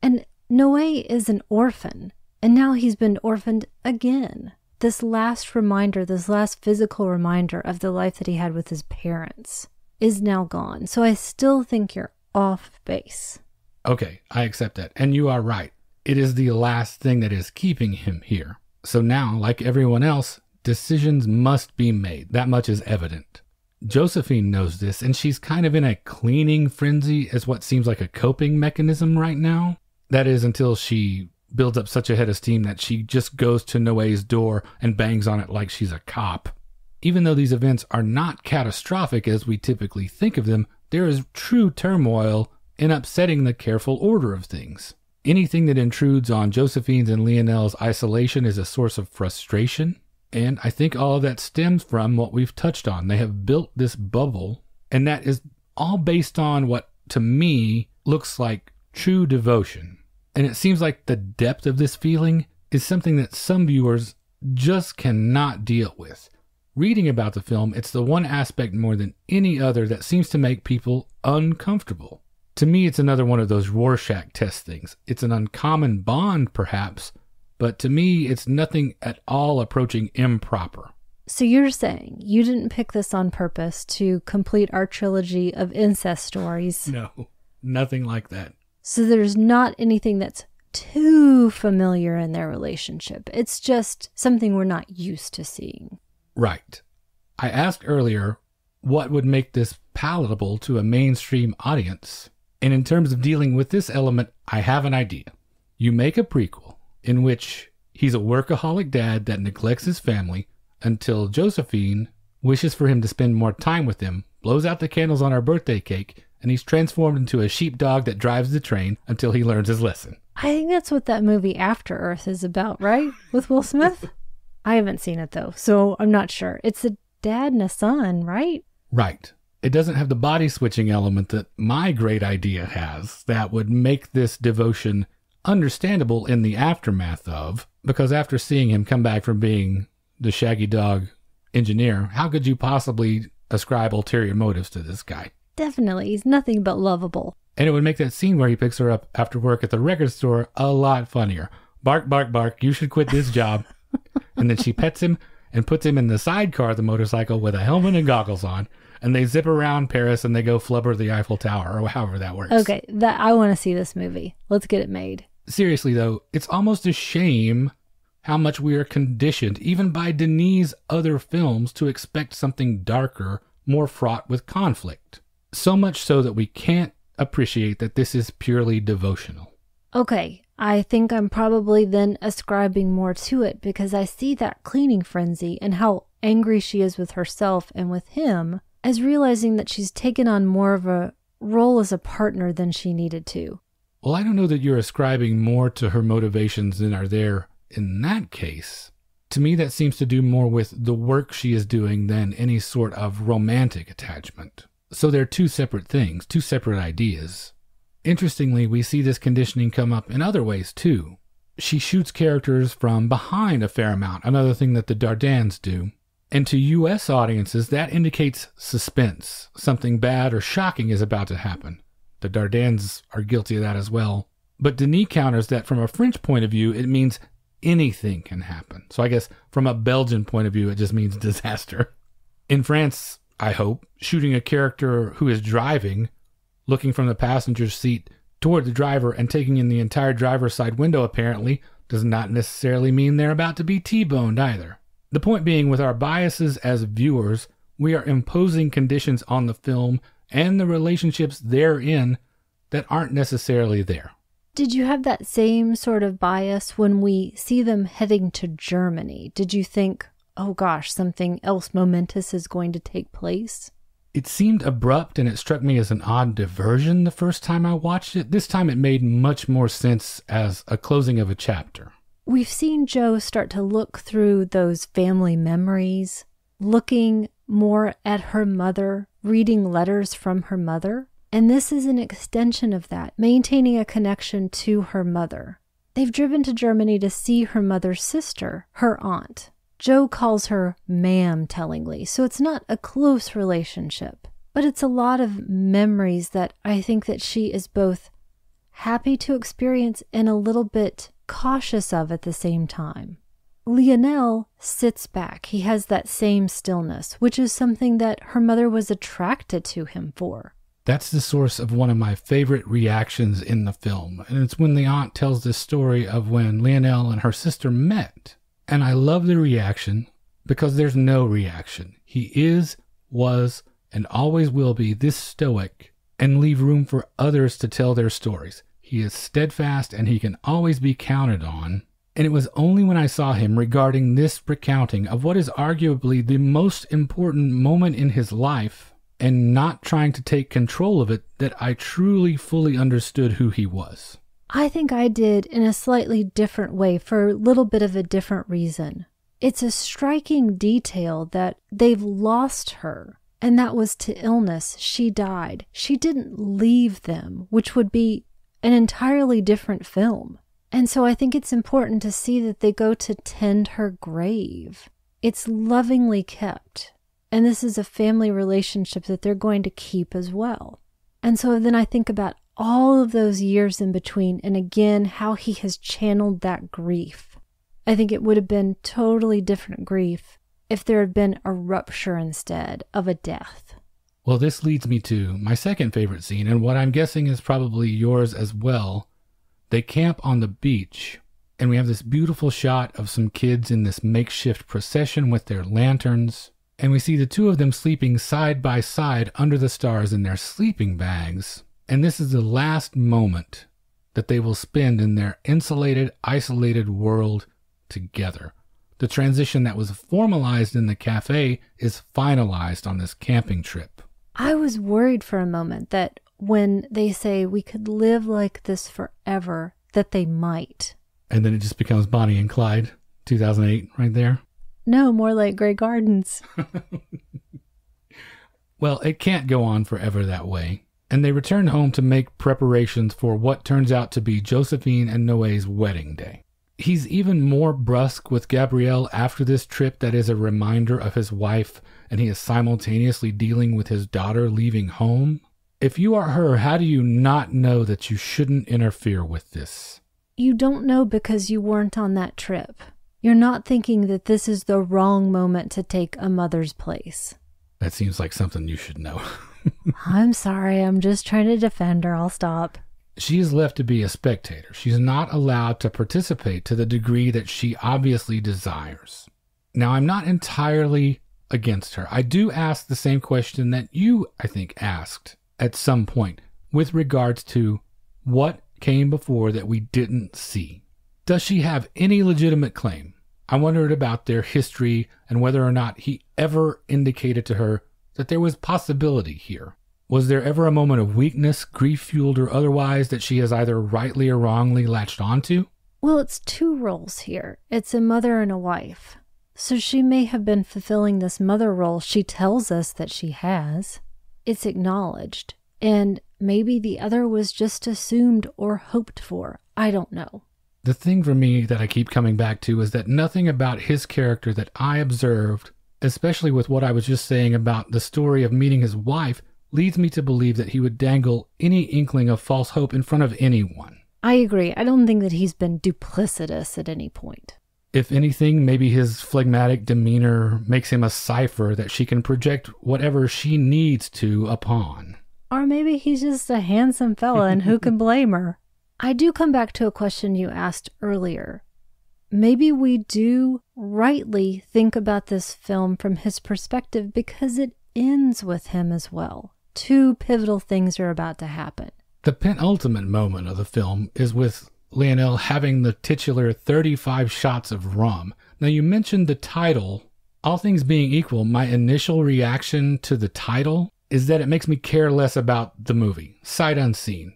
And Noé is an orphan. And now he's been orphaned again. This last reminder, this last physical reminder of the life that he had with his parents... is now gone. So I still think you're off base. Okay, I accept that. And you are right. It is the last thing that is keeping him here. So now, like everyone else, decisions must be made. That much is evident. Josephine knows this, and she's kind of in a cleaning frenzy as what seems like a coping mechanism right now. That is, until she builds up such a head of steam that she just goes to Noé's door and bangs on it like she's a cop. Even though these events are not catastrophic as we typically think of them, there is true turmoil in upsetting the careful order of things. Anything that intrudes on Josephine's and Lionel's isolation is a source of frustration, and I think all of that stems from what we've touched on. They have built this bubble, and that is all based on what, to me, looks like true devotion. And it seems like the depth of this feeling is something that some viewers just cannot deal with. Reading about the film, it's the one aspect more than any other that seems to make people uncomfortable. To me, it's another one of those Rorschach test things. It's an uncommon bond, perhaps, but to me, it's nothing at all approaching improper. So you're saying you didn't pick this on purpose to complete our trilogy of incest stories? No, nothing like that. So there's not anything that's too familiar in their relationship. It's just something we're not used to seeing. Right. I asked earlier what would make this palatable to a mainstream audience, and in terms of dealing with this element, I have an idea. You make a prequel in which he's a workaholic dad that neglects his family until Josephine wishes for him to spend more time with them, blows out the candles on her birthday cake, and he's transformed into a sheepdog that drives the train until he learns his lesson. I think that's what that movie After Earth is about, right? With Will Smith? I haven't seen it, though, so I'm not sure. It's a dad and a son, right? Right. It doesn't have the body-switching element that my great idea has that would make this devotion understandable in the aftermath of, because after seeing him come back from being the shaggy dog engineer, how could you possibly ascribe ulterior motives to this guy? Definitely. He's nothing but lovable. And it would make that scene where he picks her up after work at the record store a lot funnier. Bark, bark, bark. You should quit this job. And then she pets him and puts him in the sidecar of the motorcycle with a helmet and goggles on. And they zip around Paris and they go flubber the Eiffel Tower or however that works. Okay, that I want to see this movie. Let's get it made. Seriously, though, it's almost a shame how much we are conditioned, even by Denis' other films, to expect something darker, more fraught with conflict. So much so that we can't appreciate that this is purely devotional. Okay. I think I'm probably then ascribing more to it because I see that cleaning frenzy and how angry she is with herself and with him as realizing that she's taken on more of a role as a partner than she needed to. Well, I don't know that you're ascribing more to her motivations than are there in that case. To me, that seems to do more with the work she is doing than any sort of romantic attachment. So they're two separate things, two separate ideas. Interestingly, we see this conditioning come up in other ways, too. She shoots characters from behind a fair amount, another thing that the Dardennes do. And to U S audiences, that indicates suspense. Something bad or shocking is about to happen. The Dardennes are guilty of that as well. But Denis counters that from a French point of view, it means anything can happen. So I guess from a Belgian point of view, it just means disaster. In France, I hope, shooting a character who is driving, looking from the passenger seat toward the driver and taking in the entire driver's side window apparently does not necessarily mean they're about to be T-boned either. The point being, with our biases as viewers, we are imposing conditions on the film and the relationships therein that aren't necessarily there. Did you have that same sort of bias when we see them heading to Germany? Did you think, oh gosh, something else momentous is going to take place? It seemed abrupt, and it struck me as an odd diversion the first time I watched it. This time it made much more sense as a closing of a chapter. We've seen Joe start to look through those family memories, looking more at her mother, reading letters from her mother. And this is an extension of that, maintaining a connection to her mother. They've driven to Germany to see her mother's sister, her aunt. Joe calls her ma'am tellingly, so it's not a close relationship. But it's a lot of memories that I think that she is both happy to experience and a little bit cautious of at the same time. Lionel sits back. He has that same stillness, which is something that her mother was attracted to him for. That's the source of one of my favorite reactions in the film, and it's when the aunt tells this story of when Lionel and her sister met. And I love the reaction because there's no reaction. He is, was, and always will be this stoic and leave room for others to tell their stories. He is steadfast, and he can always be counted on. And it was only when I saw him regarding this recounting of what is arguably the most important moment in his life and not trying to take control of it that I truly fully understood who he was. I think I did in a slightly different way for a little bit of a different reason. It's a striking detail that they've lost her. And that was to illness. She died. She didn't leave them, which would be an entirely different film. And so I think it's important to see that they go to tend her grave. It's lovingly kept. And this is a family relationship that they're going to keep as well. And so then I think about all of those years in between and again how he has channeled that grief. I think it would have been totally different grief if there had been a rupture instead of a death. Well, this leads me to my second favorite scene, and what I'm guessing is probably yours as well. They camp on the beach, and we have this beautiful shot of some kids in this makeshift procession with their lanterns, and we see the two of them sleeping side by side under the stars in their sleeping bags. And this is the last moment that they will spend in their insulated, isolated world together. The transition that was formalized in the cafe is finalized on this camping trip. I was worried for a moment that when they say we could live like this forever, that they might. And then it just becomes Bonnie and Clyde, two thousand eight, right there. No, more like Grey Gardens. Well, it can't go on forever that way. And they return home to make preparations for what turns out to be Josephine and Noé's wedding day. He's even more brusque with Gabrielle after this trip that is a reminder of his wife, and he is simultaneously dealing with his daughter leaving home. If you are her, how do you not know that you shouldn't interfere with this? You don't know because you weren't on that trip. You're not thinking that this is the wrong moment to take a mother's place. That seems like something you should know. I'm sorry, I'm just trying to defend her. I'll stop. She is left to be a spectator. She's not allowed to participate to the degree that she obviously desires. Now, I'm not entirely against her. I do ask the same question that you, I think, asked at some point with regards to what came before that we didn't see. Does she have any legitimate claim? I wondered about their history and whether or not he ever indicated to her that there was possibility here. Was there ever a moment of weakness, grief-fueled or otherwise, that she has either rightly or wrongly latched onto? Well, it's two roles here. It's a mother and a wife. So she may have been fulfilling this mother role she tells us that she has. It's acknowledged. And maybe the other was just assumed or hoped for. I don't know. The thing for me that I keep coming back to is that nothing about his character that I observed especially with what I was just saying about the story of meeting his wife, leads me to believe that he would dangle any inkling of false hope in front of anyone. I agree. I don't think that he's been duplicitous at any point. If anything, maybe his phlegmatic demeanor makes him a cipher that she can project whatever she needs to upon. Or maybe he's just a handsome fella and who can blame her? I do come back to a question you asked earlier. Maybe we do rightly think about this film from his perspective because it ends with him as well. Two pivotal things are about to happen. The penultimate moment of the film is with Lionel having the titular thirty-five shots of rum. Now, you mentioned the title. All things being equal, my initial reaction to the title is that it makes me care less about the movie, sight unseen.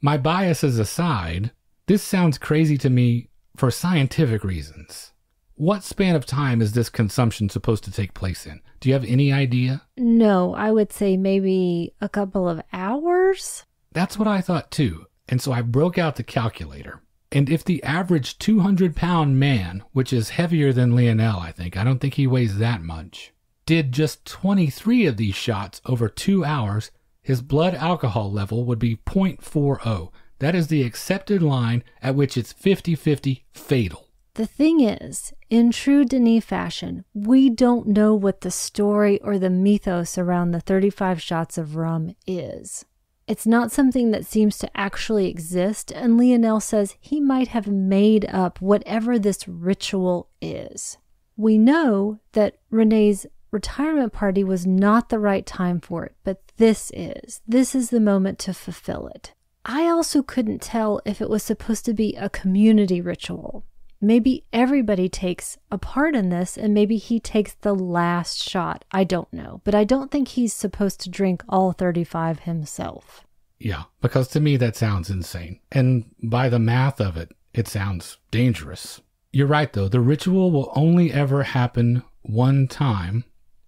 My biases aside, this sounds crazy to me for scientific reasons. What span of time is this consumption supposed to take place in? Do you have any idea? No, I would say maybe a couple of hours. That's what I thought too. And so I broke out the calculator. And if the average two hundred pound man, which is heavier than Lionel, I think, I don't think he weighs that much, did just twenty-three of these shots over two hours, his blood alcohol level would be point four oh. That is the accepted line at which it's fifty fifty fatal. The thing is, in true Denis fashion, we don't know what the story or the mythos around the thirty-five shots of rum is. It's not something that seems to actually exist, and Lionel says he might have made up whatever this ritual is. We know that Renee's retirement party was not the right time for it, but this is. This is the moment to fulfill it. I also couldn't tell if it was supposed to be a community ritual. Maybe everybody takes a part in this, and maybe he takes the last shot. I don't know. But I don't think he's supposed to drink all thirty-five himself. Yeah, because to me that sounds insane. And by the math of it, it sounds dangerous. You're right, though. The ritual will only ever happen one time.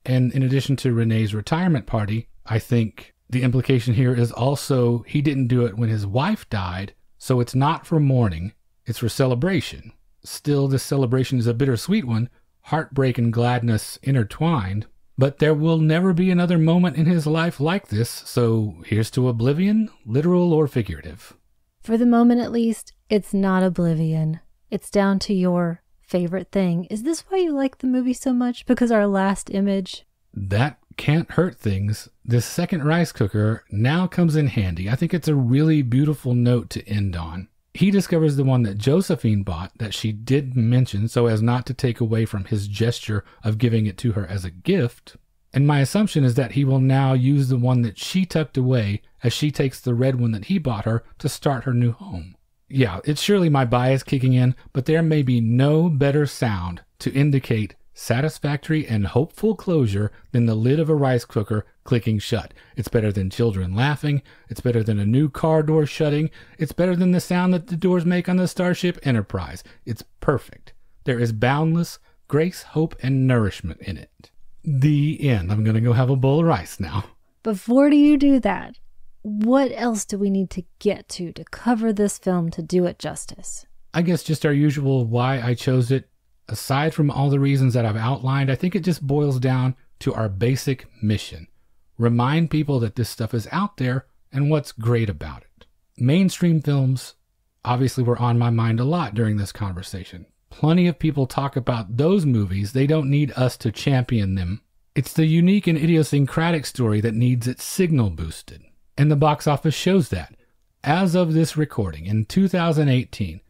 And in addition to Renee's retirement party, I think the implication here is also he didn't do it when his wife died, so it's not for mourning, it's for celebration. Still, this celebration is a bittersweet one, heartbreak and gladness intertwined, but there will never be another moment in his life like this, so here's to oblivion, literal or figurative. For the moment at least, it's not oblivion. It's down to your favorite thing. Is this why you like the movie so much? Because our last image? That can't hurt things. This second rice cooker now comes in handy. I think it's a really beautiful note to end on. He discovers the one that Josephine bought that she did mention so as not to take away from his gesture of giving it to her as a gift. And my assumption is that he will now use the one that she tucked away as she takes the red one that he bought her to start her new home. Yeah, it's surely my bias kicking in, but there may be no better sound to indicate satisfactory and hopeful closure than the lid of a rice cooker clicking shut. It's better than children laughing. It's better than a new car door shutting. It's better than the sound that the doors make on the Starship Enterprise. It's perfect. There is boundless grace, hope, and nourishment in it. The end. I'm going to go have a bowl of rice now. Before you do that, what else do we need to get to to cover this film to do it justice? I guess just our usual why I chose it. Aside from all the reasons that I've outlined, I think it just boils down to our basic mission. Remind people that this stuff is out there and what's great about it. Mainstream films obviously were on my mind a lot during this conversation. Plenty of people talk about those movies. They don't need us to champion them. It's the unique and idiosyncratic story that needs its signal boosted. And the box office shows that. As of this recording in two thousand eighteen,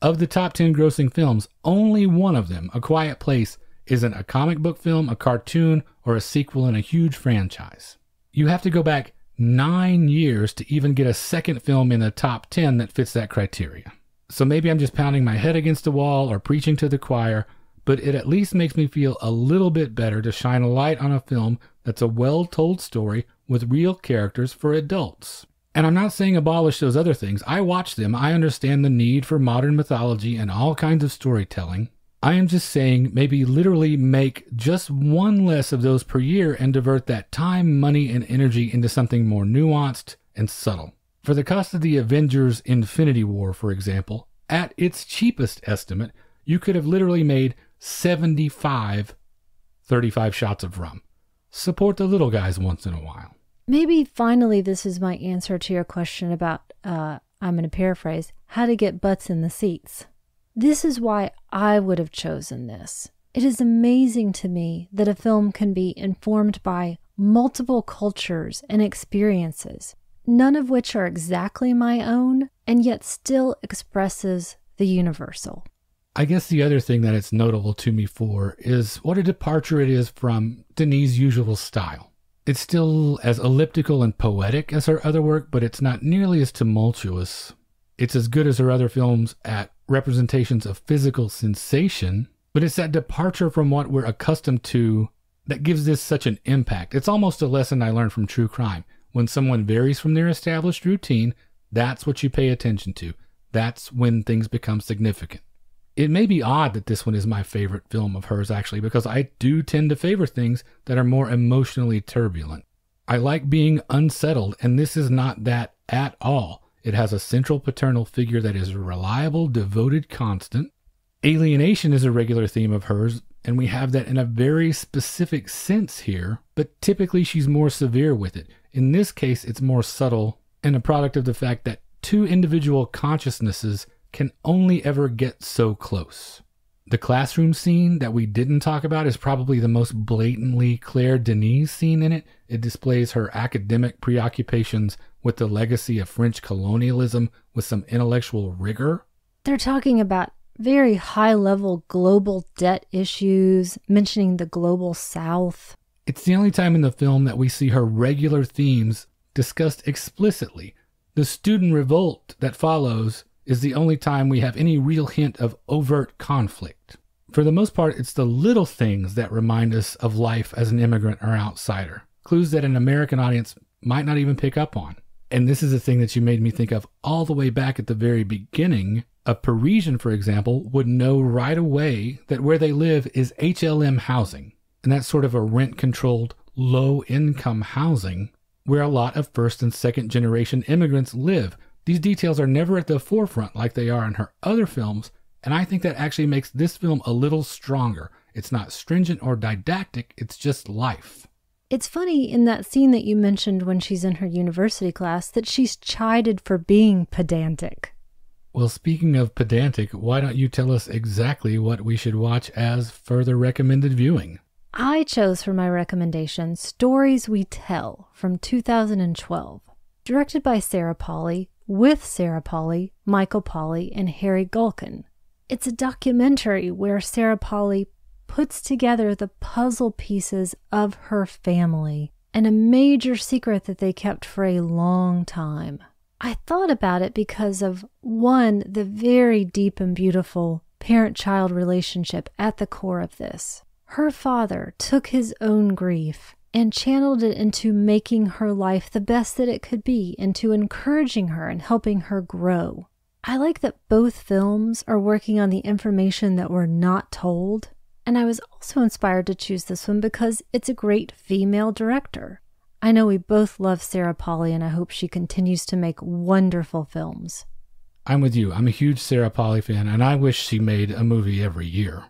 of the top ten grossing films, only one of them, A Quiet Place, isn't a comic book film, a cartoon, or a sequel in a huge franchise. You have to go back nine years to even get a second film in the top ten that fits that criteria. So maybe I'm just pounding my head against the wall or preaching to the choir, but it at least makes me feel a little bit better to shine a light on a film that's a well-told story with real characters for adults. And I'm not saying abolish those other things. I watch them. I understand the need for modern mythology and all kinds of storytelling. I am just saying maybe literally make just one less of those per year and divert that time, money, and energy into something more nuanced and subtle. For the cost of the Avengers Infinity War, for example, at its cheapest estimate, you could have literally made seventy-five thirty-five shots of rum. Support the little guys once in a while. Maybe finally this is my answer to your question about, uh, I'm going to paraphrase, how to get butts in the seats. This is why I would have chosen this. It is amazing to me that a film can be informed by multiple cultures and experiences, none of which are exactly my own, and yet still expresses the universal. I guess the other thing that it's notable to me for is what a departure it is from Denis' usual style. It's still as elliptical and poetic as her other work, but it's not nearly as tumultuous. It's as good as her other films at representations of physical sensation, but it's that departure from what we're accustomed to that gives this such an impact. It's almost a lesson I learned from true crime. When someone varies from their established routine, that's what you pay attention to. That's when things become significant. It may be odd that this one is my favorite film of hers, actually, because I do tend to favor things that are more emotionally turbulent. I like being unsettled, and this is not that at all. It has a central paternal figure that is a reliable, devoted constant. Alienation is a regular theme of hers, and we have that in a very specific sense here, but typically she's more severe with it. In this case, it's more subtle and a product of the fact that two individual consciousnesses can only ever get so close. The classroom scene that we didn't talk about is probably the most blatantly Claire Denis scene in it. It displays her academic preoccupations with the legacy of French colonialism with some intellectual rigor. They're talking about very high-level global debt issues, mentioning the global South. It's the only time in the film that we see her regular themes discussed explicitly. The student revolt that follows is the only time we have any real hint of overt conflict. For the most part, it's the little things that remind us of life as an immigrant or outsider, clues that an American audience might not even pick up on. And this is a thing that you made me think of all the way back at the very beginning. A Parisian, for example, would know right away that where they live is H L M housing, and that's sort of a rent-controlled, low-income housing where a lot of first and second generation immigrants live. These details are never at the forefront like they are in her other films, and I think that actually makes this film a little stronger. It's not stringent or didactic, it's just life. It's funny in that scene that you mentioned when she's in her university class that she's chided for being pedantic. Well, speaking of pedantic, why don't you tell us exactly what we should watch as further recommended viewing? I chose for my recommendation Stories We Tell from two thousand twelve, directed by Sarah Polley, with Sarah Polley, Michael Polley, and Harry Gulkin. It's a documentary where Sarah Polley puts together the puzzle pieces of her family and a major secret that they kept for a long time. I thought about it because of, one, the very deep and beautiful parent-child relationship at the core of this. Her father took his own grief and channeled it into making her life the best that it could be, into encouraging her and helping her grow. I like that both films are working on the information that we're not told, and I was also inspired to choose this one because it's a great female director. I know we both love Sarah Polley, and I hope she continues to make wonderful films. I'm with you. I'm a huge Sarah Polley fan, and I wish she made a movie every year.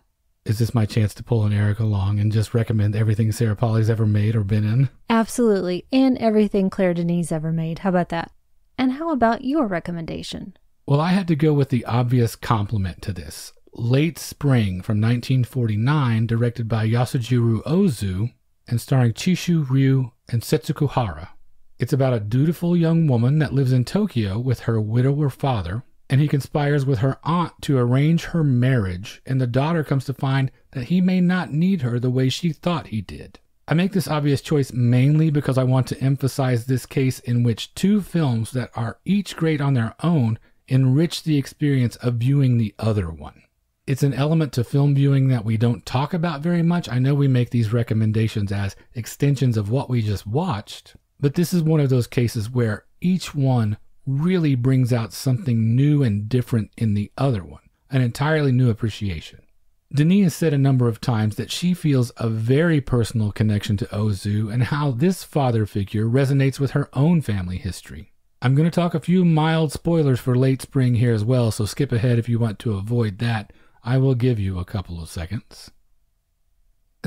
Is this my chance to pull an Eric along and just recommend everything Sarah Polley's ever made or been in? Absolutely, and everything Claire Denis ever made. How about that? And how about your recommendation? Well, I had to go with the obvious compliment to this. Late Spring from nineteen forty-nine, directed by Yasujiro Ozu, and starring Chishu Ryu and Setsuko Hara. It's about a dutiful young woman that lives in Tokyo with her widower father, and he conspires with her aunt to arrange her marriage, and the daughter comes to find that he may not need her the way she thought he did. I make this obvious choice mainly because I want to emphasize this case in which two films that are each great on their own enrich the experience of viewing the other one. It's an element to film viewing that we don't talk about very much. I know we make these recommendations as extensions of what we just watched, but this is one of those cases where each one really brings out something new and different in the other one, an entirely new appreciation. Denis has said a number of times that she feels a very personal connection to Ozu and how this father figure resonates with her own family history. I'm going to talk a few mild spoilers for Late Spring here as well, so skip ahead if you want to avoid that. I will give you a couple of seconds.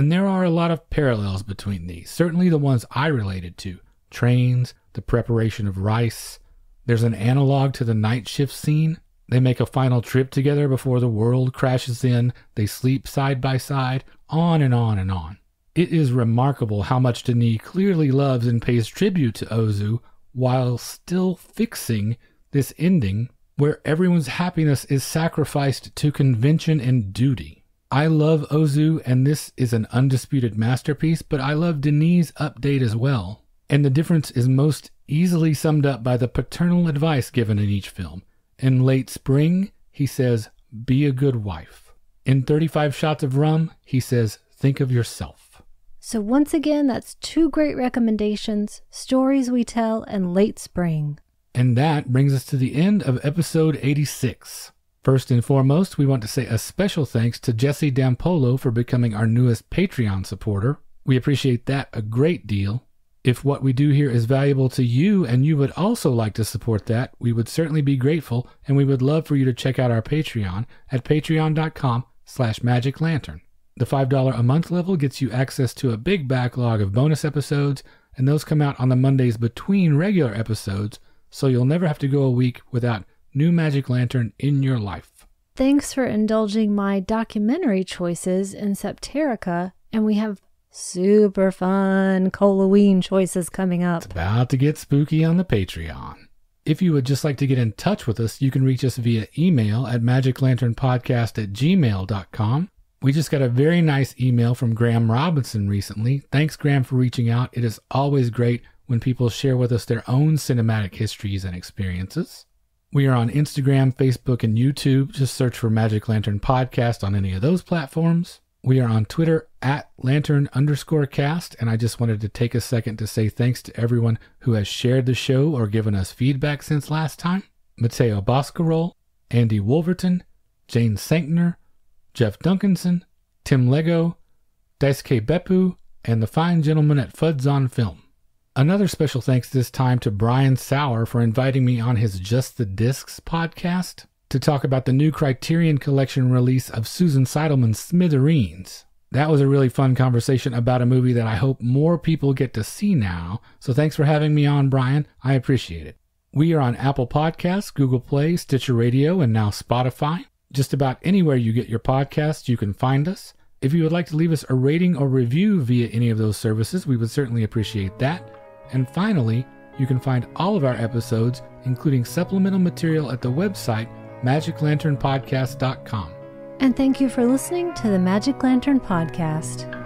And there are a lot of parallels between these, certainly the ones I related to. Trains, the preparation of rice. There's an analog to the night shift scene. They make a final trip together before the world crashes in. They sleep side by side, on and on and on. It is remarkable how much Denis clearly loves and pays tribute to Ozu while still fixing this ending where everyone's happiness is sacrificed to convention and duty. I love Ozu, and this is an undisputed masterpiece, but I love Denis' update as well. And the difference is most easily summed up by the paternal advice given in each film. In Late Spring, he says, "Be a good wife." In thirty-five Shots of Rum, he says, "Think of yourself." So once again, that's two great recommendations, Stories We Tell and Late Spring. And that brings us to the end of episode eighty-six. First and foremost, we want to say a special thanks to Jesse Dampolo for becoming our newest Patreon supporter. We appreciate that a great deal. If what we do here is valuable to you and you would also like to support that, we would certainly be grateful, and we would love for you to check out our Patreon at patreon.com slash magic lantern. The five dollars a month level gets you access to a big backlog of bonus episodes, and those come out on the Mondays between regular episodes, so you'll never have to go a week without new Magic Lantern in your life. Thanks for indulging my documentary choices in Septerica, and we have super fun Halloween choices coming up. It's about to get spooky on the Patreon. If you would just like to get in touch with us, you can reach us via email at magiclanternpodcast at gmail.com. We just got a very nice email from Graham Robinson recently. Thanks, Graham, for reaching out. It is always great when people share with us their own cinematic histories and experiences. We are on Instagram, Facebook, and YouTube. Just search for Magic Lantern Podcast on any of those platforms. We are on Twitter at lantern underscore cast, and I just wanted to take a second to say thanks to everyone who has shared the show or given us feedback since last time. Mateo Boscarol, Andy Wolverton, Jane Sankner, Jeff Duncanson, Tim Lego, Daisuke Beppu, and the fine gentleman at Fuds on Film. Another special thanks this time to Brian Sauer for inviting me on his Just the Discs podcast to talk about the new Criterion Collection release of Susan Seidelman's Smithereens. That was a really fun conversation about a movie that I hope more people get to see now, so thanks for having me on, Brian. I appreciate it. We are on Apple Podcasts, Google Play, Stitcher Radio, and now Spotify. Just about anywhere you get your podcasts, you can find us. If you would like to leave us a rating or review via any of those services, we would certainly appreciate that. And finally, you can find all of our episodes, including supplemental material, at the website magic lantern podcast dot com. And thank you for listening to the Magic Lantern Podcast.